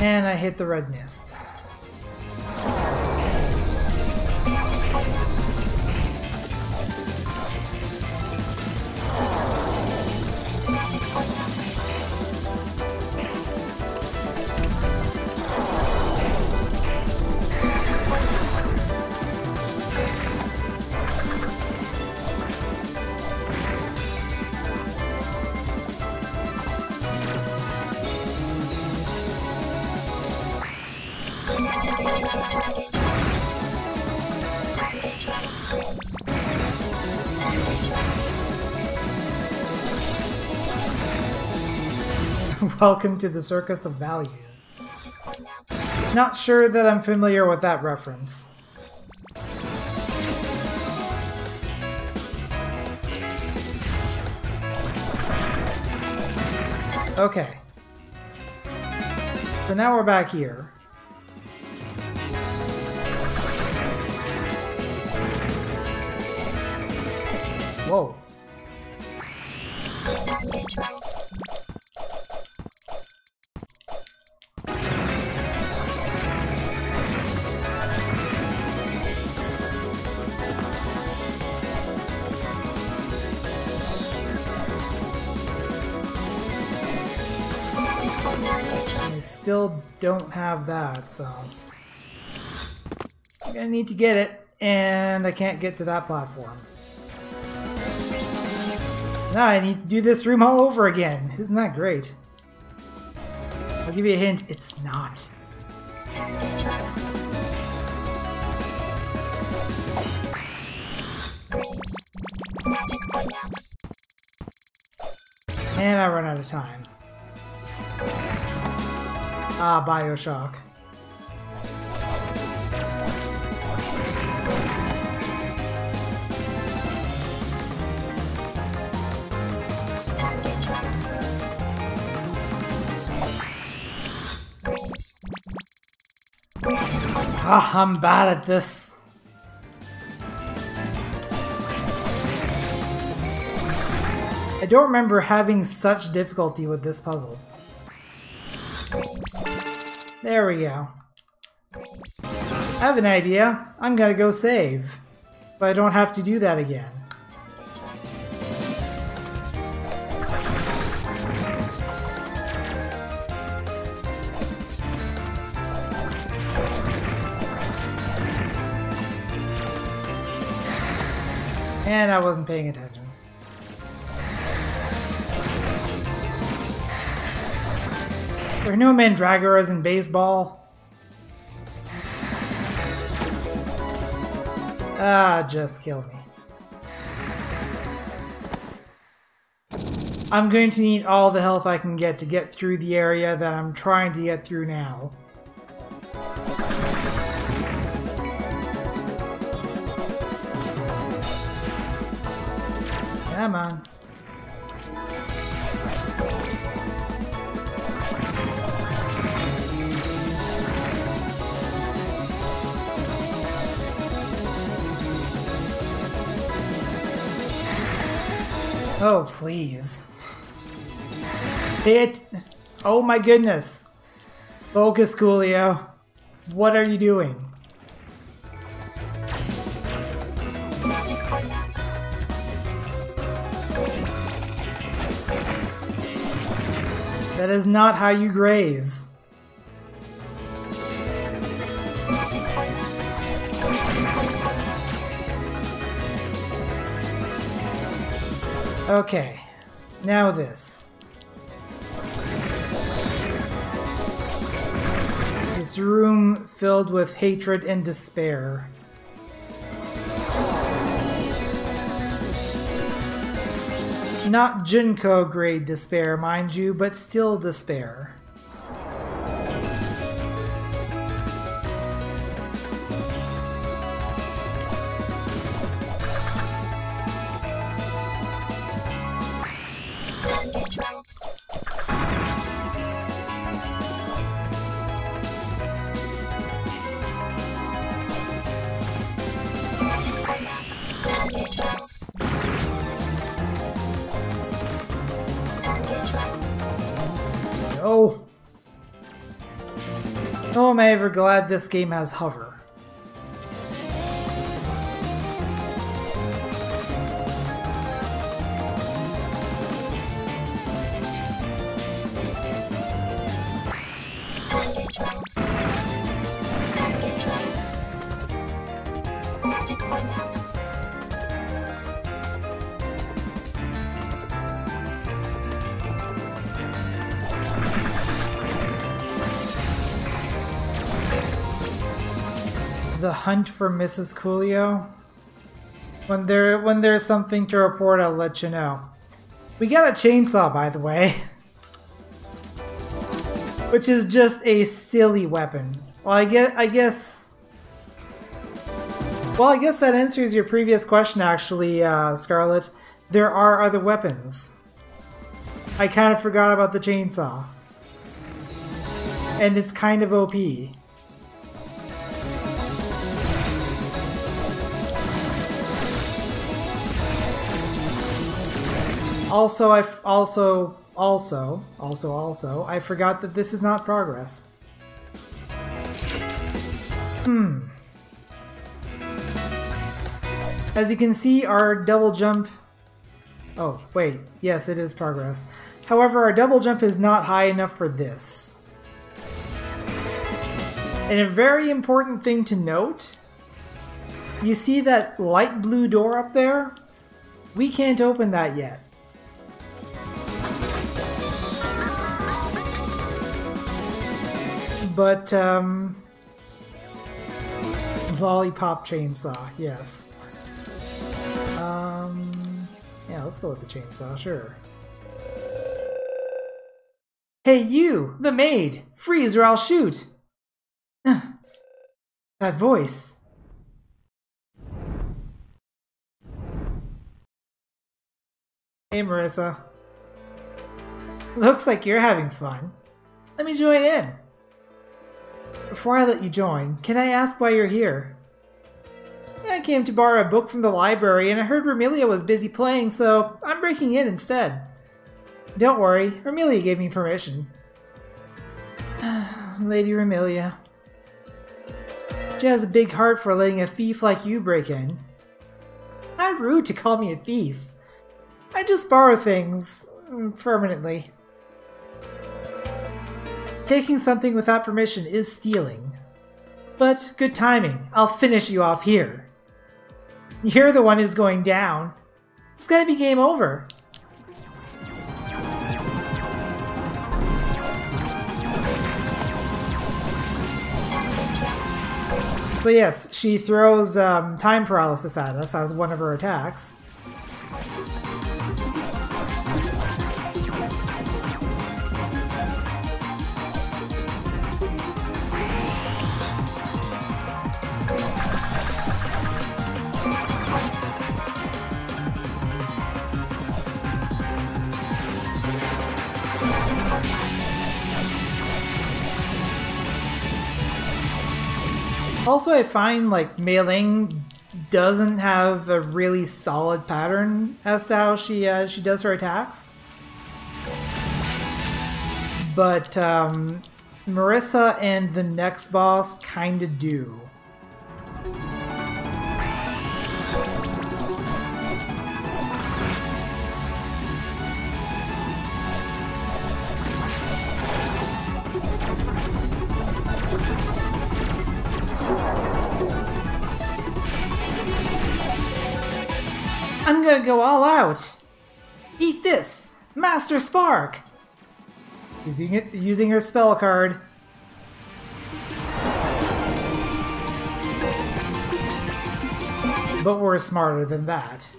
And I hit the red mist. Welcome to the Circus of Values. Not sure that I'm familiar with that reference. Okay. So now we're back here. Whoa. I still don't have that, so I'm gonna need to get it, and I can't get to that platform. Now I need to do this room all over again. Isn't that great? I'll give you a hint, it's not. And I run out of time. Ah, BioShock. Ah, I'm bad at this. I don't remember having such difficulty with this puzzle. There we go. I have an idea. I'm gonna go save, so I don't have to do that again. And I wasn't paying attention. There are no Mandragoras in baseball. Ah, just kill me. I'm going to need all the health I can get to get through the area that I'm trying to get through now. Come on. Oh, please. It. Oh my goodness. Focus, Coolio. What are you doing? That is not how you graze. Okay, now this. This room filled with hatred and despair. Not Junko grade despair, mind you, but still despair. Oh. Oh, am I ever glad this game has hover. The hunt for Missus Coolio. When there, when there's something to report, I'll let you know. We got a chainsaw, by the way, which is just a silly weapon. Well, I guess, I guess. Well, I guess that answers your previous question, actually, uh, Scarlet. There are other weapons. I kind of forgot about the chainsaw. And it's kind of O P. Also, I f also, also, also, also, I forgot that this is not progress. Hmm. As you can see, our double jump... Oh, wait. Yes, it is progress. However, our double jump is not high enough for this. And a very important thing to note, you see that light blue door up there? We can't open that yet. But, um... Lollipop Chainsaw, yes. Um, yeah, let's go with the chainsaw, sure. Hey you, the maid! Freeze or I'll shoot! That voice. Hey Marisa. Looks like you're having fun. Let me join in. Before I let you join, can I ask why you're here? I came to borrow a book from the library and I heard Remilia was busy playing, so I'm breaking in instead. Don't worry, Remilia gave me permission. Lady Remilia. She has a big heart for letting a thief like you break in. How rude to call me a thief. I just borrow things... permanently. Taking something without permission is stealing. But good timing. I'll finish you off here. You're the one who's going down. It's gotta be game over. So yes, she throws um, time paralysis at us as one of her attacks. Also, I find, like, Meiling doesn't have a really solid pattern as to how she, uh, she does her attacks. But, um, Marisa and the next boss kinda do. I'm gonna go all out! Eat this! Master Spark! Using, it, using her spell card. But we're smarter than that.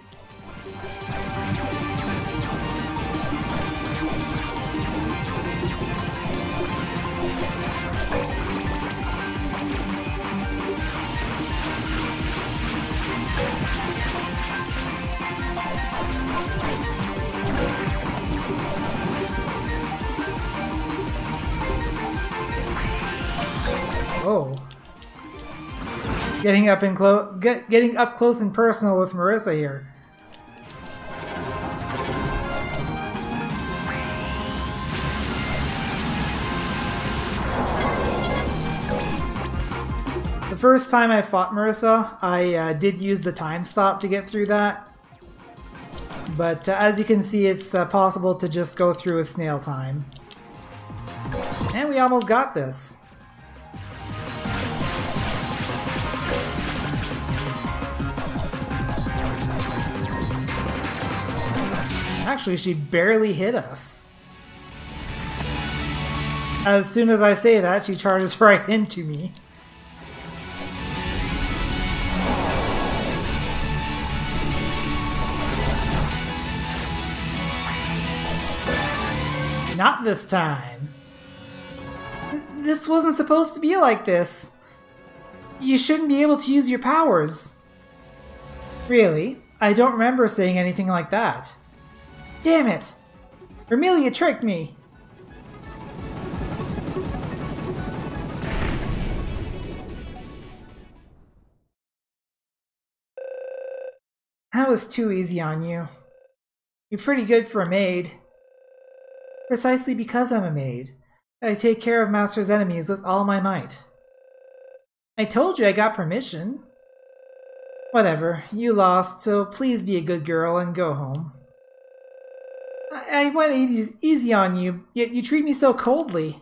Oh, getting up and close, get, getting up close and personal with Marisa here. The first time I fought Marisa, I uh, did use the time stop to get through that, but uh, as you can see, it's uh, possible to just go through with snail time. And we almost got this. Actually, she barely hit us. As soon as I say that, she charges right into me. Not this time. This wasn't supposed to be like this. You shouldn't be able to use your powers. Really? I don't remember saying anything like that. Damn it! Remilia tricked me! That was too easy on you. You're pretty good for a maid. Precisely because I'm a maid, I take care of Master's enemies with all my might. I told you I got permission. Whatever, you lost, so please be a good girl and go home. I, I went easy, easy on you, yet you treat me so coldly.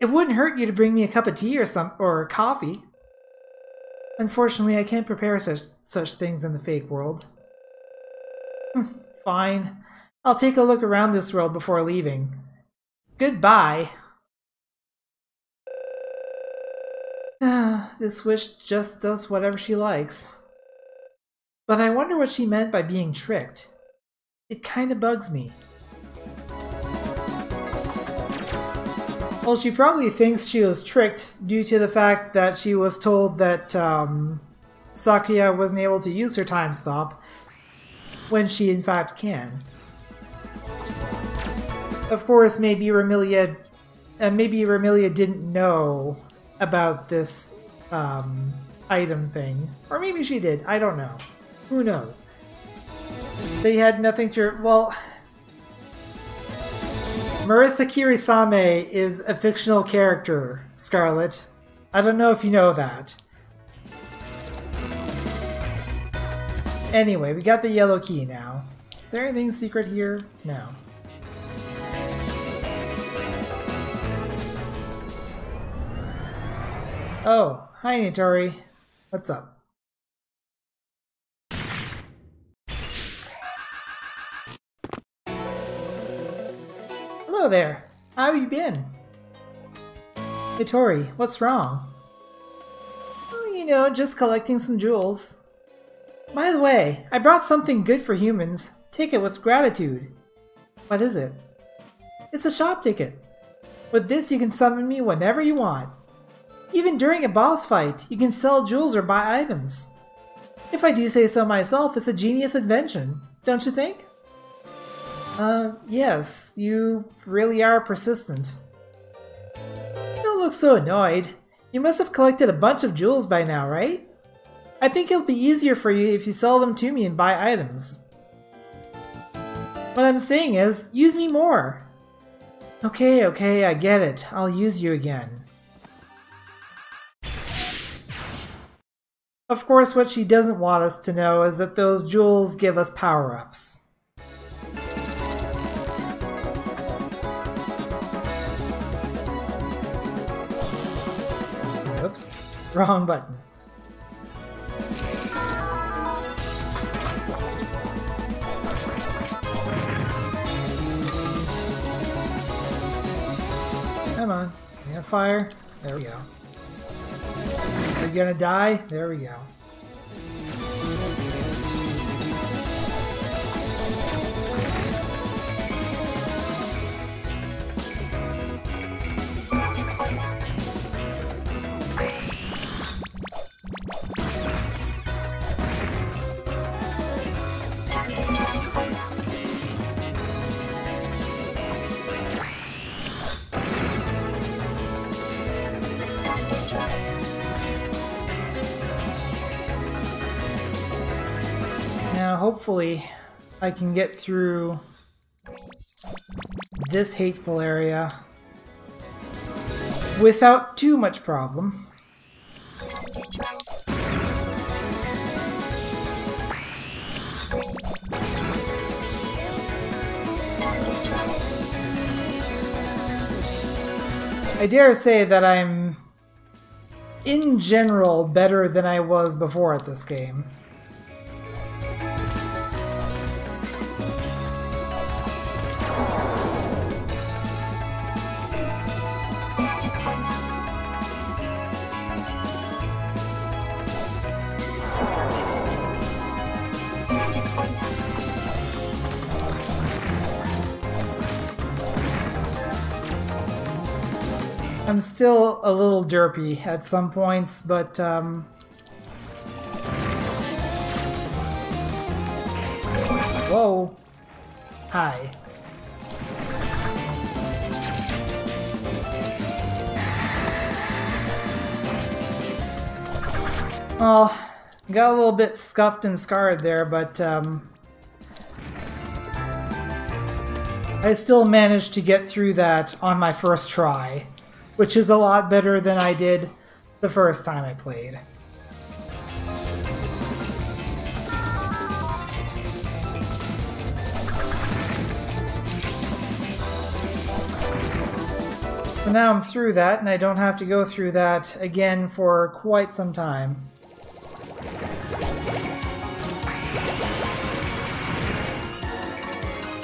It wouldn't hurt you to bring me a cup of tea or some or coffee. Unfortunately, I can't prepare such, such things in the fake world. Fine. I'll take a look around this world before leaving. Goodbye. This witch just does whatever she likes. But I wonder what she meant by being tricked. It kinda bugs me. Well, she probably thinks she was tricked due to the fact that she was told that um, Sakuya wasn't able to use her time stop when she in fact can. Of course, maybe Remilia, uh, maybe Remilia didn't know about this um, item thing, or maybe she did. I don't know. Who knows? They had nothing to. Well, Marisa Kirisame is a fictional character, Scarlet. I don't know if you know that. Anyway, we got the yellow key now. Is there anything secret here? No. Oh, hi Nitori. What's up? Hello there. How have you been? Nitori, what's wrong? Oh, you know, just collecting some jewels. By the way, I brought something good for humans. Take it with gratitude. What is it? It's a shop ticket. With this, you can summon me whenever you want. Even during a boss fight, you can sell jewels or buy items. If I do say so myself, it's a genius invention, don't you think? Uh, yes, you really are persistent. Don't look so annoyed. You must have collected a bunch of jewels by now, right? I think it'll be easier for you if you sell them to me and buy items. What I'm saying is, use me more! Okay, okay, I get it. I'll use you again. Of course, what she doesn't want us to know is that those jewels give us power-ups. Oops, wrong button. Come on, I'm gonna fire. There we go. You're gonna die? There we go. Hopefully I can get through this hateful area without too much problem. I dare say that I'm in general better than I was before at this game. I'm still a little derpy at some points, but um, whoa, hi. Well, got a little bit scuffed and scarred there, but um, I still managed to get through that on my first try, which is a lot better than I did the first time I played. So now I'm through that, and I don't have to go through that again for quite some time.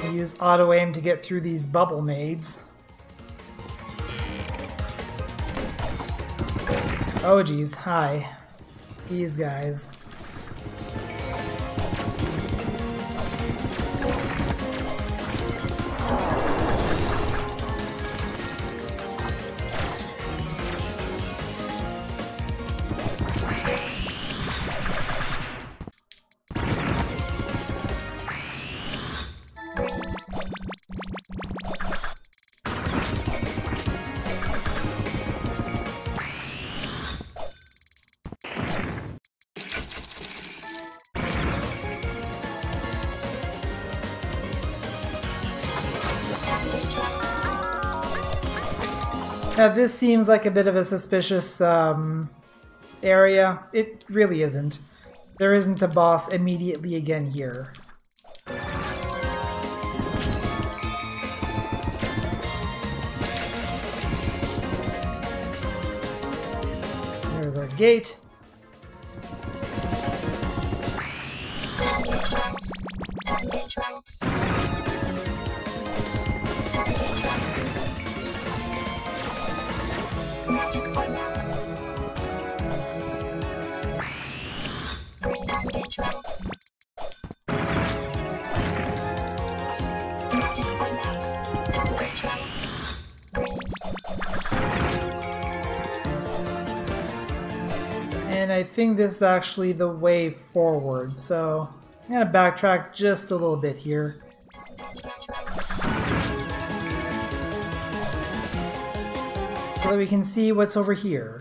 I use auto-aim to get through these bubble maids. Oh geez, hi. These guys. Now this seems like a bit of a suspicious um, area. It really isn't. There isn't a boss immediately again here. There's our gate. And I think this is actually the way forward, so I'm gonna backtrack just a little bit here. So that we can see what's over here.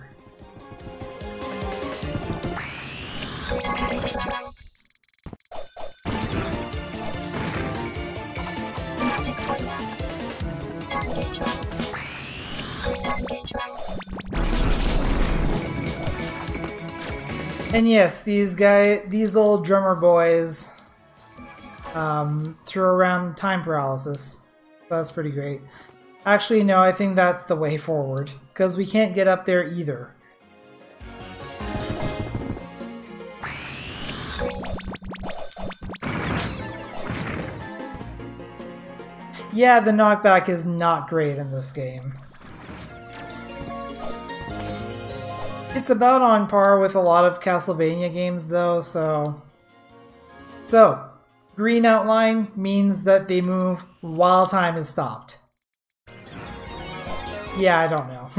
And yes, these guy, these little drummer boys um, threw around time paralysis. That's pretty great. Actually, no, I think that's the way forward, because we can't get up there either. Yeah, the knockback is not great in this game. It's about on par with a lot of Castlevania games, though, so... So, green outline means that they move while time is stopped. Yeah, I don't know.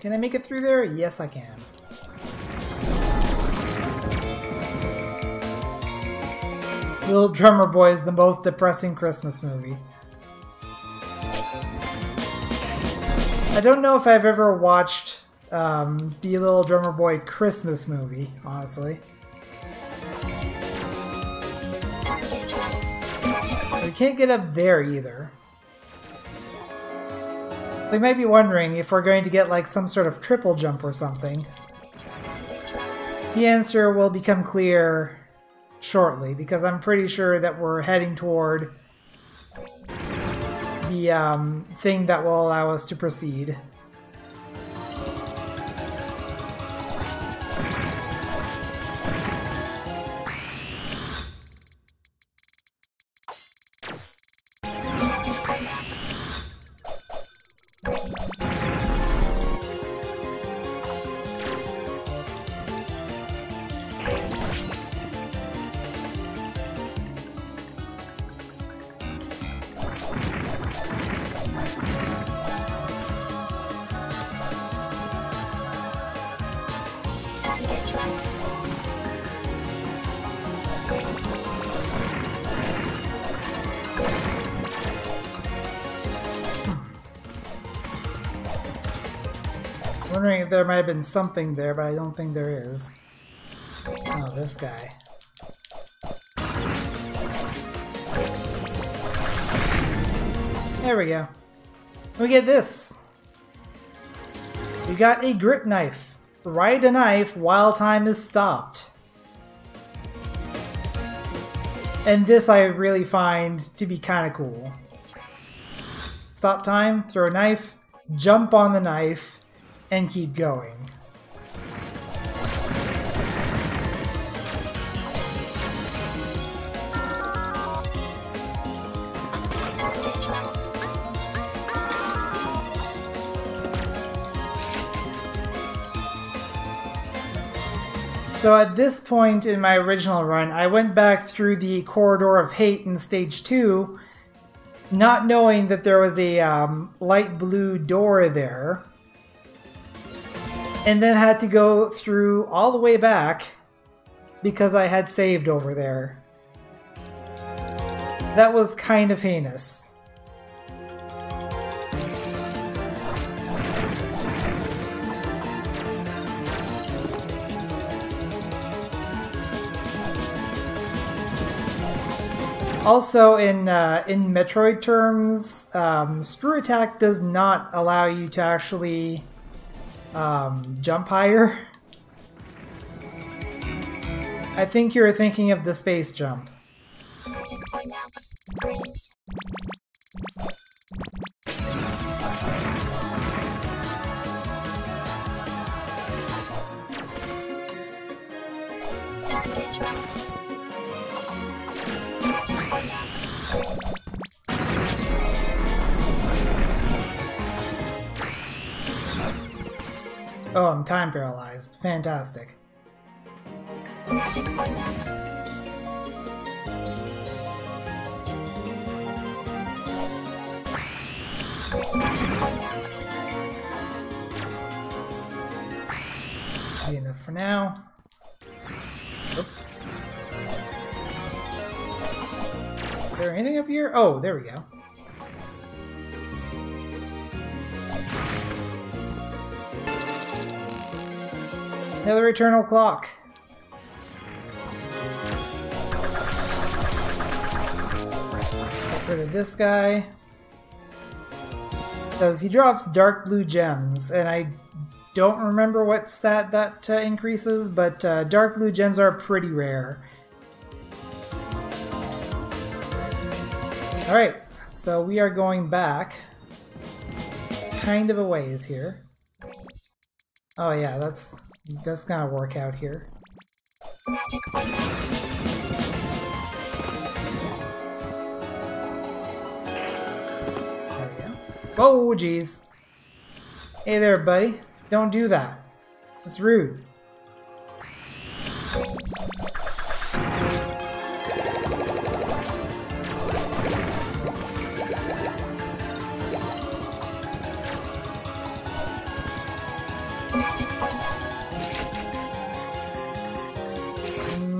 Can I make it through there? Yes, I can. Little Drummer Boy is the most depressing Christmas movie. I don't know if I've ever watched um, the Little Drummer Boy Christmas movie, honestly. We can't get up there either. They might be wondering if we're going to get like some sort of triple jump or something. The answer will become clear shortly, because I'm pretty sure that we're heading toward the um, thing that will allow us to proceed. think there might have been something there, but I don't think there is. Oh, this guy. There we go. We get this. We got a grip knife. Ride a knife while time is stopped. And this I really find to be kind of cool. Stop time, throw a knife, jump on the knife, and keep going. So at this point in my original run, I went back through the Corridor of Hate in Stage two, not knowing that there was a um, light blue door there, and then had to go through all the way back because I had saved over there. That was kind of heinous. Also, in uh, in Metroid terms, um, screw attack does not allow you to actually um, jump higher. I think you're thinking of the space jump. Oh, I'm time paralyzed. Fantastic. Magic points. Magic points. That'll be enough for now. Oops. Is there anything up here? Oh, there we go. Another eternal clock. Get rid of this guy. Because he drops dark blue gems, and I don't remember what stat that uh, increases, but uh, dark blue gems are pretty rare. Alright, so we are going back kind of a ways here. Oh yeah, that's that's gonna work out here. Magic points. There we go. Whoa, geez. Hey there, buddy. Don't do that. That's rude.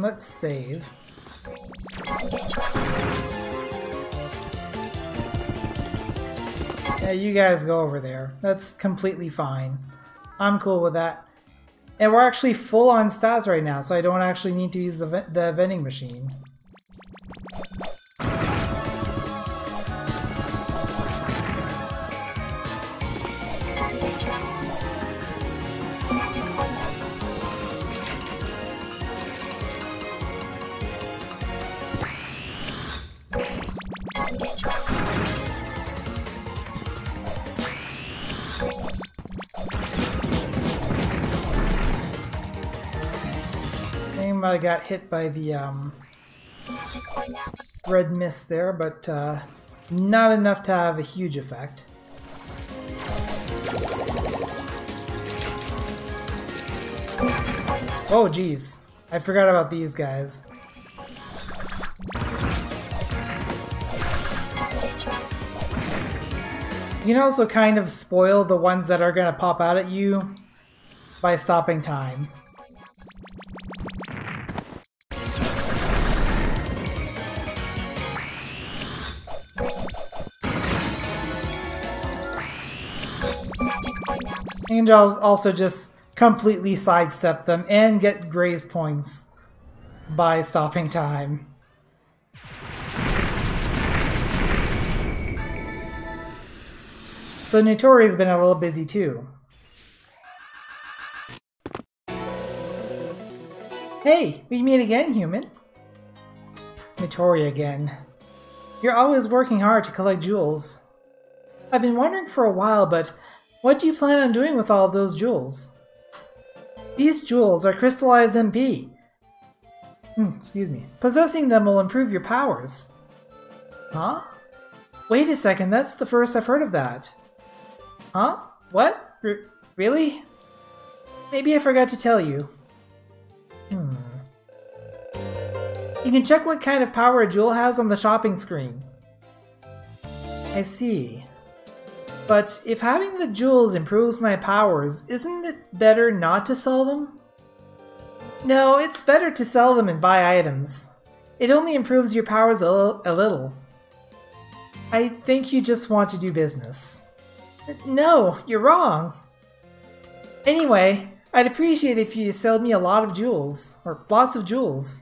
Let's save. Yeah, you guys go over there. That's completely fine. I'm cool with that. And we're actually full on stats right now, so I don't actually need to use the, ve the vending machine. I got hit by the um, red mist there, but uh, not enough to have a huge effect. Oh geez, I forgot about these guys. You can also kind of spoil the ones that are gonna pop out at you by stopping time. You can also just completely sidestep them and get Gray's points by stopping time. So Nitori's been a little busy too. Hey, we meet again, human. Nitori again. You're always working hard to collect jewels. I've been wondering for a while, but what do you plan on doing with all of those jewels? These jewels are crystallized M P. Mm, excuse me. Possessing them will improve your powers. Huh? Wait a second, that's the first I've heard of that. Huh? What? R- really? Maybe I forgot to tell you. Hmm. You can check what kind of power a jewel has on the shopping screen. I see. But if having the jewels improves my powers, isn't it better not to sell them? No, it's better to sell them and buy items. It only improves your powers a, li a little. I think you just want to do business. No, you're wrong. Anyway, I'd appreciate if you sold me a lot of jewels, or lots of jewels.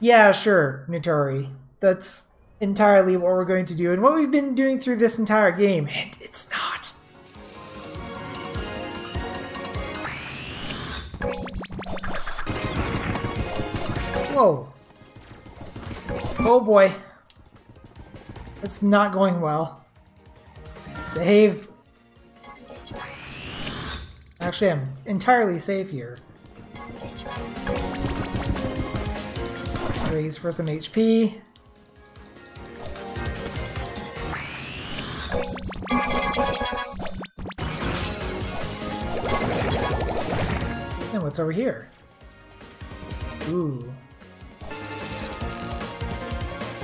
Yeah, sure, Nitori. That's entirely what we're going to do, and what we've been doing through this entire game. And it's not. Whoa. Oh boy. It's not going well. Save. Actually, I'm entirely safe here. Raise for some H P. And what's over here? Ooh.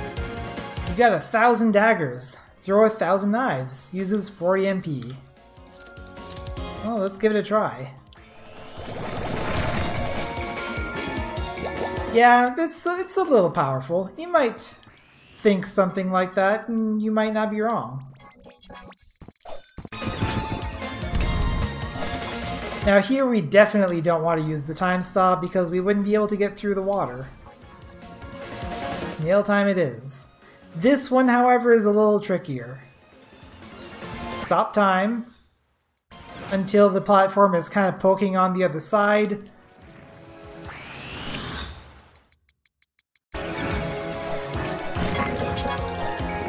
You got a thousand daggers. Throw a thousand knives. Uses forty M P. Oh, well, let's give it a try. Yeah, it's, it's a little powerful. You might think something like that, and you might not be wrong. Now here we definitely don't want to use the time stop because we wouldn't be able to get through the water. Snail time it is. This one, however, is a little trickier. Stop time until the platform is kind of poking on the other side.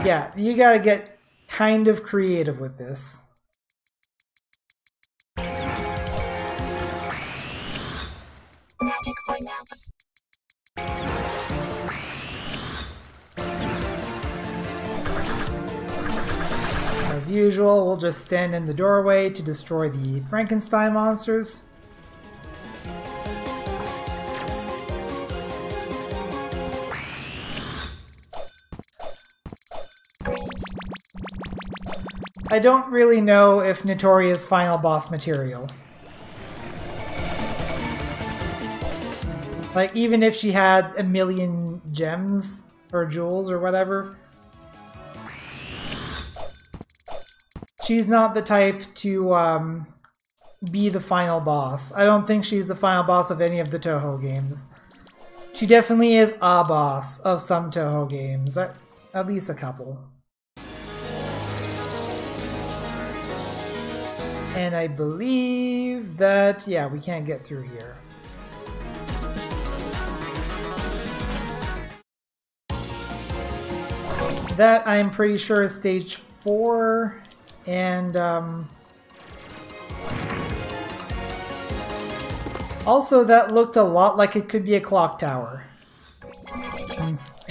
Yeah, you gotta get kind of creative with this. Magic points. As usual, we'll just stand in the doorway to destroy the Frankenstein monsters. I don't really know if Nitori is final boss material. Like, even if she had a million gems, or jewels, or whatever, she's not the type to um, be the final boss. I don't think she's the final boss of any of the Touhou games. She definitely is a boss of some Touhou games, at, at least a couple. And I believe that, yeah, we can't get through here. That, I'm pretty sure, is stage four, and um, also that looked a lot like it could be a clock tower.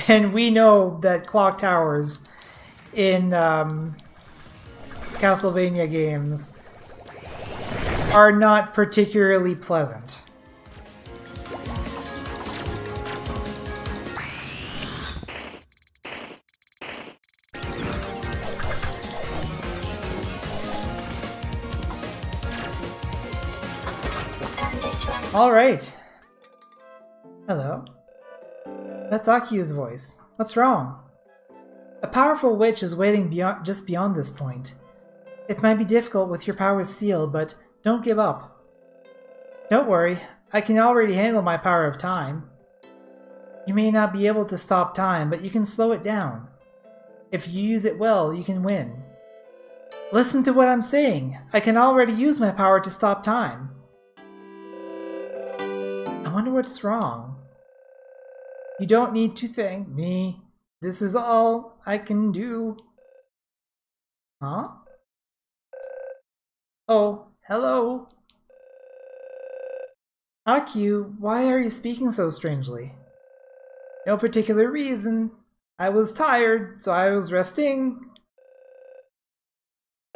And we know that clock towers in um, Castlevania games are not particularly pleasant. All right. Hello. That's Akyu's voice. What's wrong? A powerful witch is waiting beyond, just beyond this point. It might be difficult with your powers sealed, but don't give up. Don't worry, I can already handle my power of time. You may not be able to stop time, but you can slow it down. If you use it well, you can win. Listen to what I'm saying. I can already use my power to stop time. I wonder what's wrong. You don't need to thank me. This is all I can do. Huh? Oh, hello. Akyu, why are you speaking so strangely? No particular reason. I was tired, so I was resting.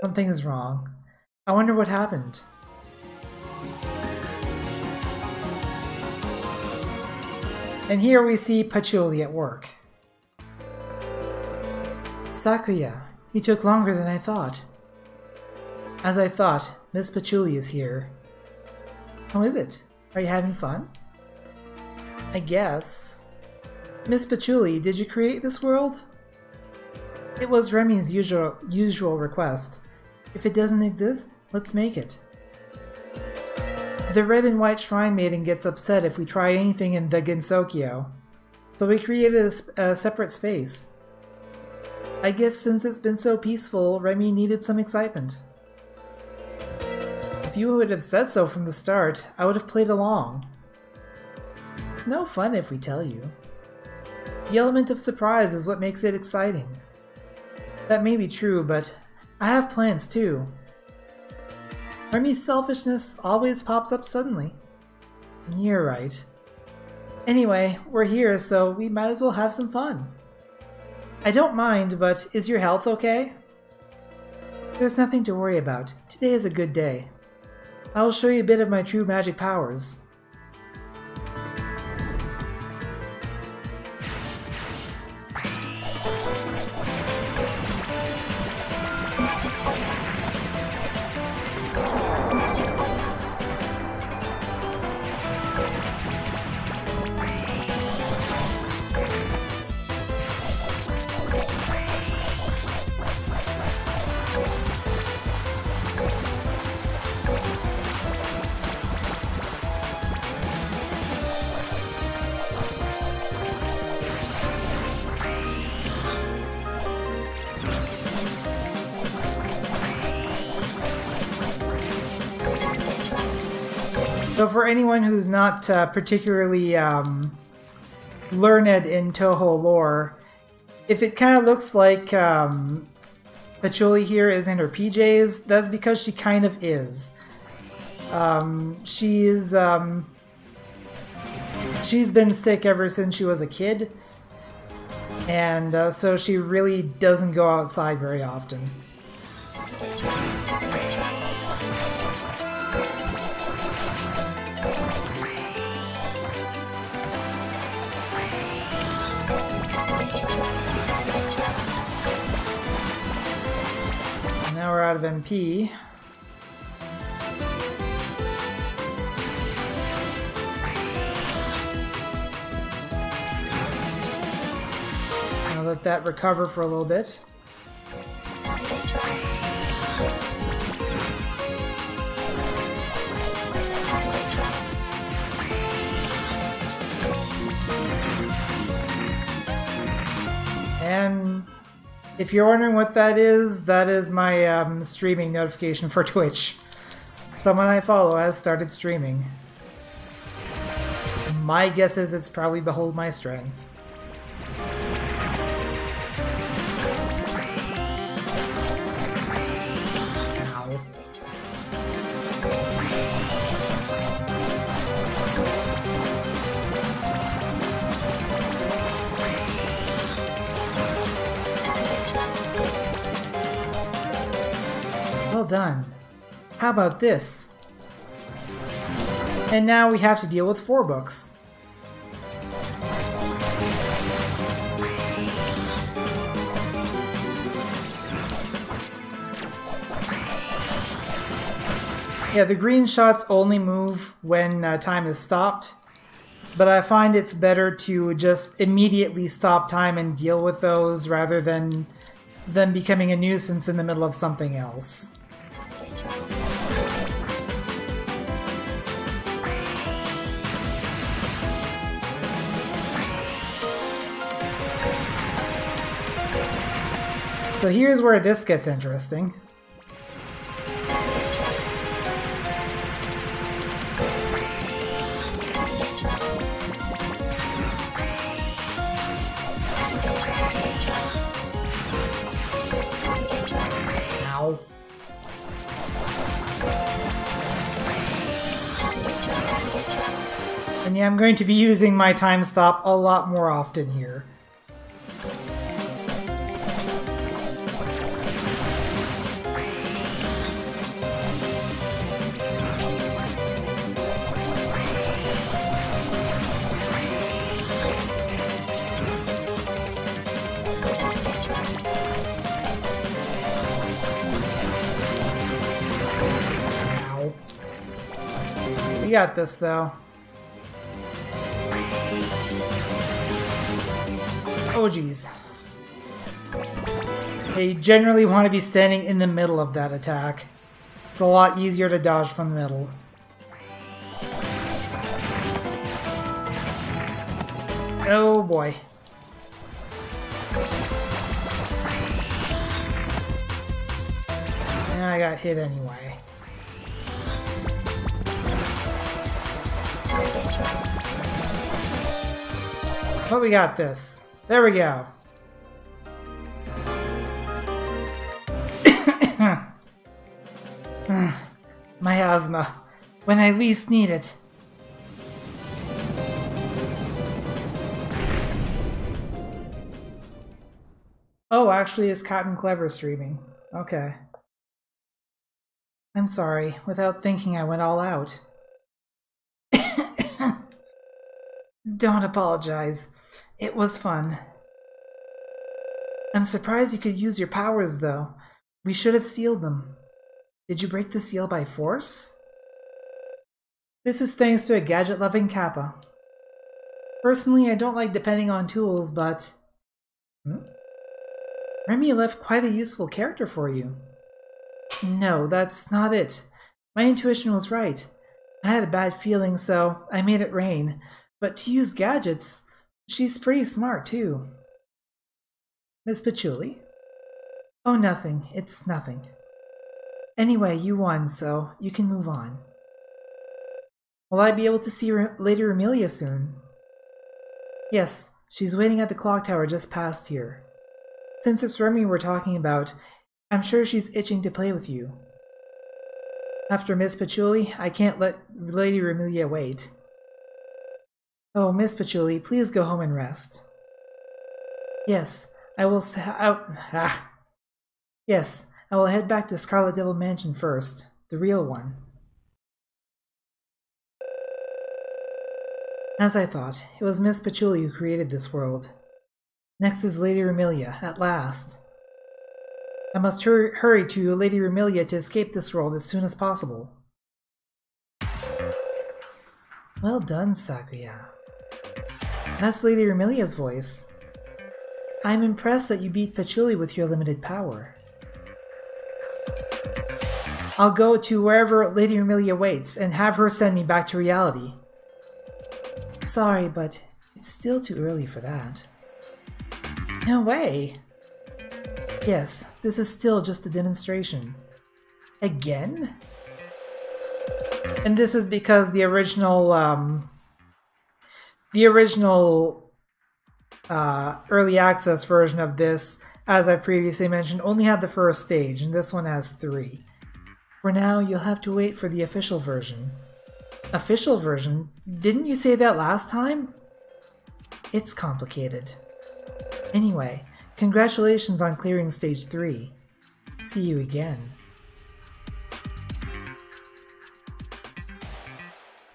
Something is wrong. I wonder what happened. And here we see Patchouli at work. Sakuya, you took longer than I thought. As I thought, Miss Patchouli is here. How is it? Are you having fun? I guess. Miss Patchouli, did you create this world? It was Remy's usual, usual request. If it doesn't exist, let's make it. The red and white shrine maiden gets upset if we try anything in the Gensokyo, so we created a, a separate space. I guess since it's been so peaceful, Remy needed some excitement. If you would have said so from the start, I would have played along. It's no fun if we tell you. The element of surprise is what makes it exciting. That may be true, but I have plans too. Remy's selfishness always pops up suddenly. You're right. Anyway, we're here, so we might as well have some fun. I don't mind, but is your health okay? There's nothing to worry about. Today is a good day. I will show you a bit of my true magic powers. So for anyone who's not uh, particularly um, learned in Touhou lore, if it kind of looks like um, Patchouli here is in her P Js, that's because she kind of is. Um, she is um, she's been sick ever since she was a kid, and uh, so she really doesn't go outside very often. Now we're out of M P. I'll let that recover for a little bit. And if you're wondering what that is, that is my um, streaming notification for Twitch. Someone I follow has started streaming. My guess is it's probably Behold My Strength. Done. How about this? And now we have to deal with four books. Yeah, the green shots only move when uh, time is stopped, but I find it's better to just immediately stop time and deal with those rather than them becoming a nuisance in the middle of something else. So here's where this gets interesting. And yeah, I'm going to be using my time stop a lot more often here. We got this though. Oh geez. They generally want to be standing in the middle of that attack. It's a lot easier to dodge from the middle. Oh boy. And I got hit anyway. But we got this. There we go. My asthma, when I least need it. Oh, actually, it's Cotton Clever streaming. Okay. I'm sorry. Without thinking, I went all out. Don't apologize. It was fun. I'm surprised you could use your powers, though. We should have sealed them. Did you break the seal by force? This is thanks to a gadget-loving Kappa. Personally, I don't like depending on tools, but... Hmm? Remy left quite a useful character for you. No, that's not it. My intuition was right. I had a bad feeling, so I made it rain. But to use gadgets... She's pretty smart, too. Miss Patchouli? Oh, nothing. It's nothing. Anyway, you won, so you can move on. Will I be able to see Re Lady Remilia soon? Yes, she's waiting at the clock tower just past here. Since it's Remy we're talking about, I'm sure she's itching to play with you. After Miss Patchouli, I can't let Lady Remilia wait. Oh, Miss Patchouli, please go home and rest. Yes, I will s out. Ah. Yes, I will head back to Scarlet Devil Mansion first, the real one. As I thought, it was Miss Patchouli who created this world. Next is Lady Remilia, at last. I must hur hurry to Lady Remilia to escape this world as soon as possible. Well done, Sakuya. That's Lady Remilia's voice. I'm impressed that you beat Patchouli with your limited power. I'll go to wherever Lady Remilia waits and have her send me back to reality. Sorry, but it's still too early for that. No way! Yes, this is still just a demonstration. Again? And this is because the original... Um, The original uh, early access version of this, as I previously mentioned, only had the first stage, and this one has three. For now, you'll have to wait for the official version. Official version? Didn't you say that last time? It's complicated. Anyway, congratulations on clearing stage three. See you again.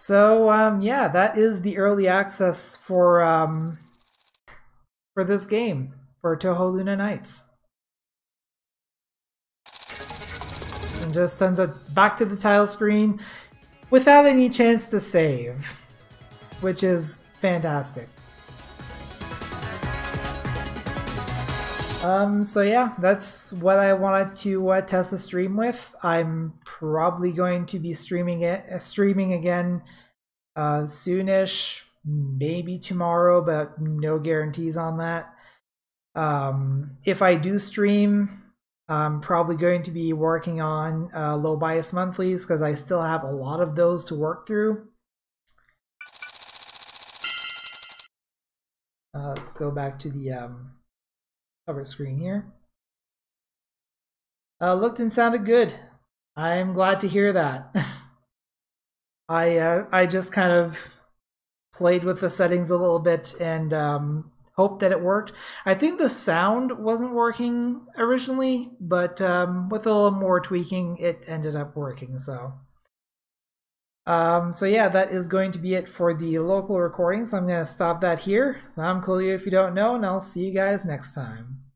So, um, yeah, that is the early access for, um, for this game, for Touhou Luna Nights. And just sends us back to the title screen without any chance to save, which is fantastic. Um, so yeah, that's what I wanted to uh, test the stream with. I'm probably going to be streaming it, uh, streaming again uh, soonish, maybe tomorrow, but no guarantees on that. Um, if I do stream, I'm probably going to be working on uh, low bias monthlies because I still have a lot of those to work through. Uh, let's go back to the um, cover screen here. Uh, looked and sounded good. I'm glad to hear that. I uh, I just kind of played with the settings a little bit and um, hoped that it worked. I think the sound wasn't working originally, but um, with a little more tweaking, it ended up working. So, um, so yeah, that is going to be it for the local recording. So I'm going to stop that here. So I'm Coolio, if you don't know, and I'll see you guys next time.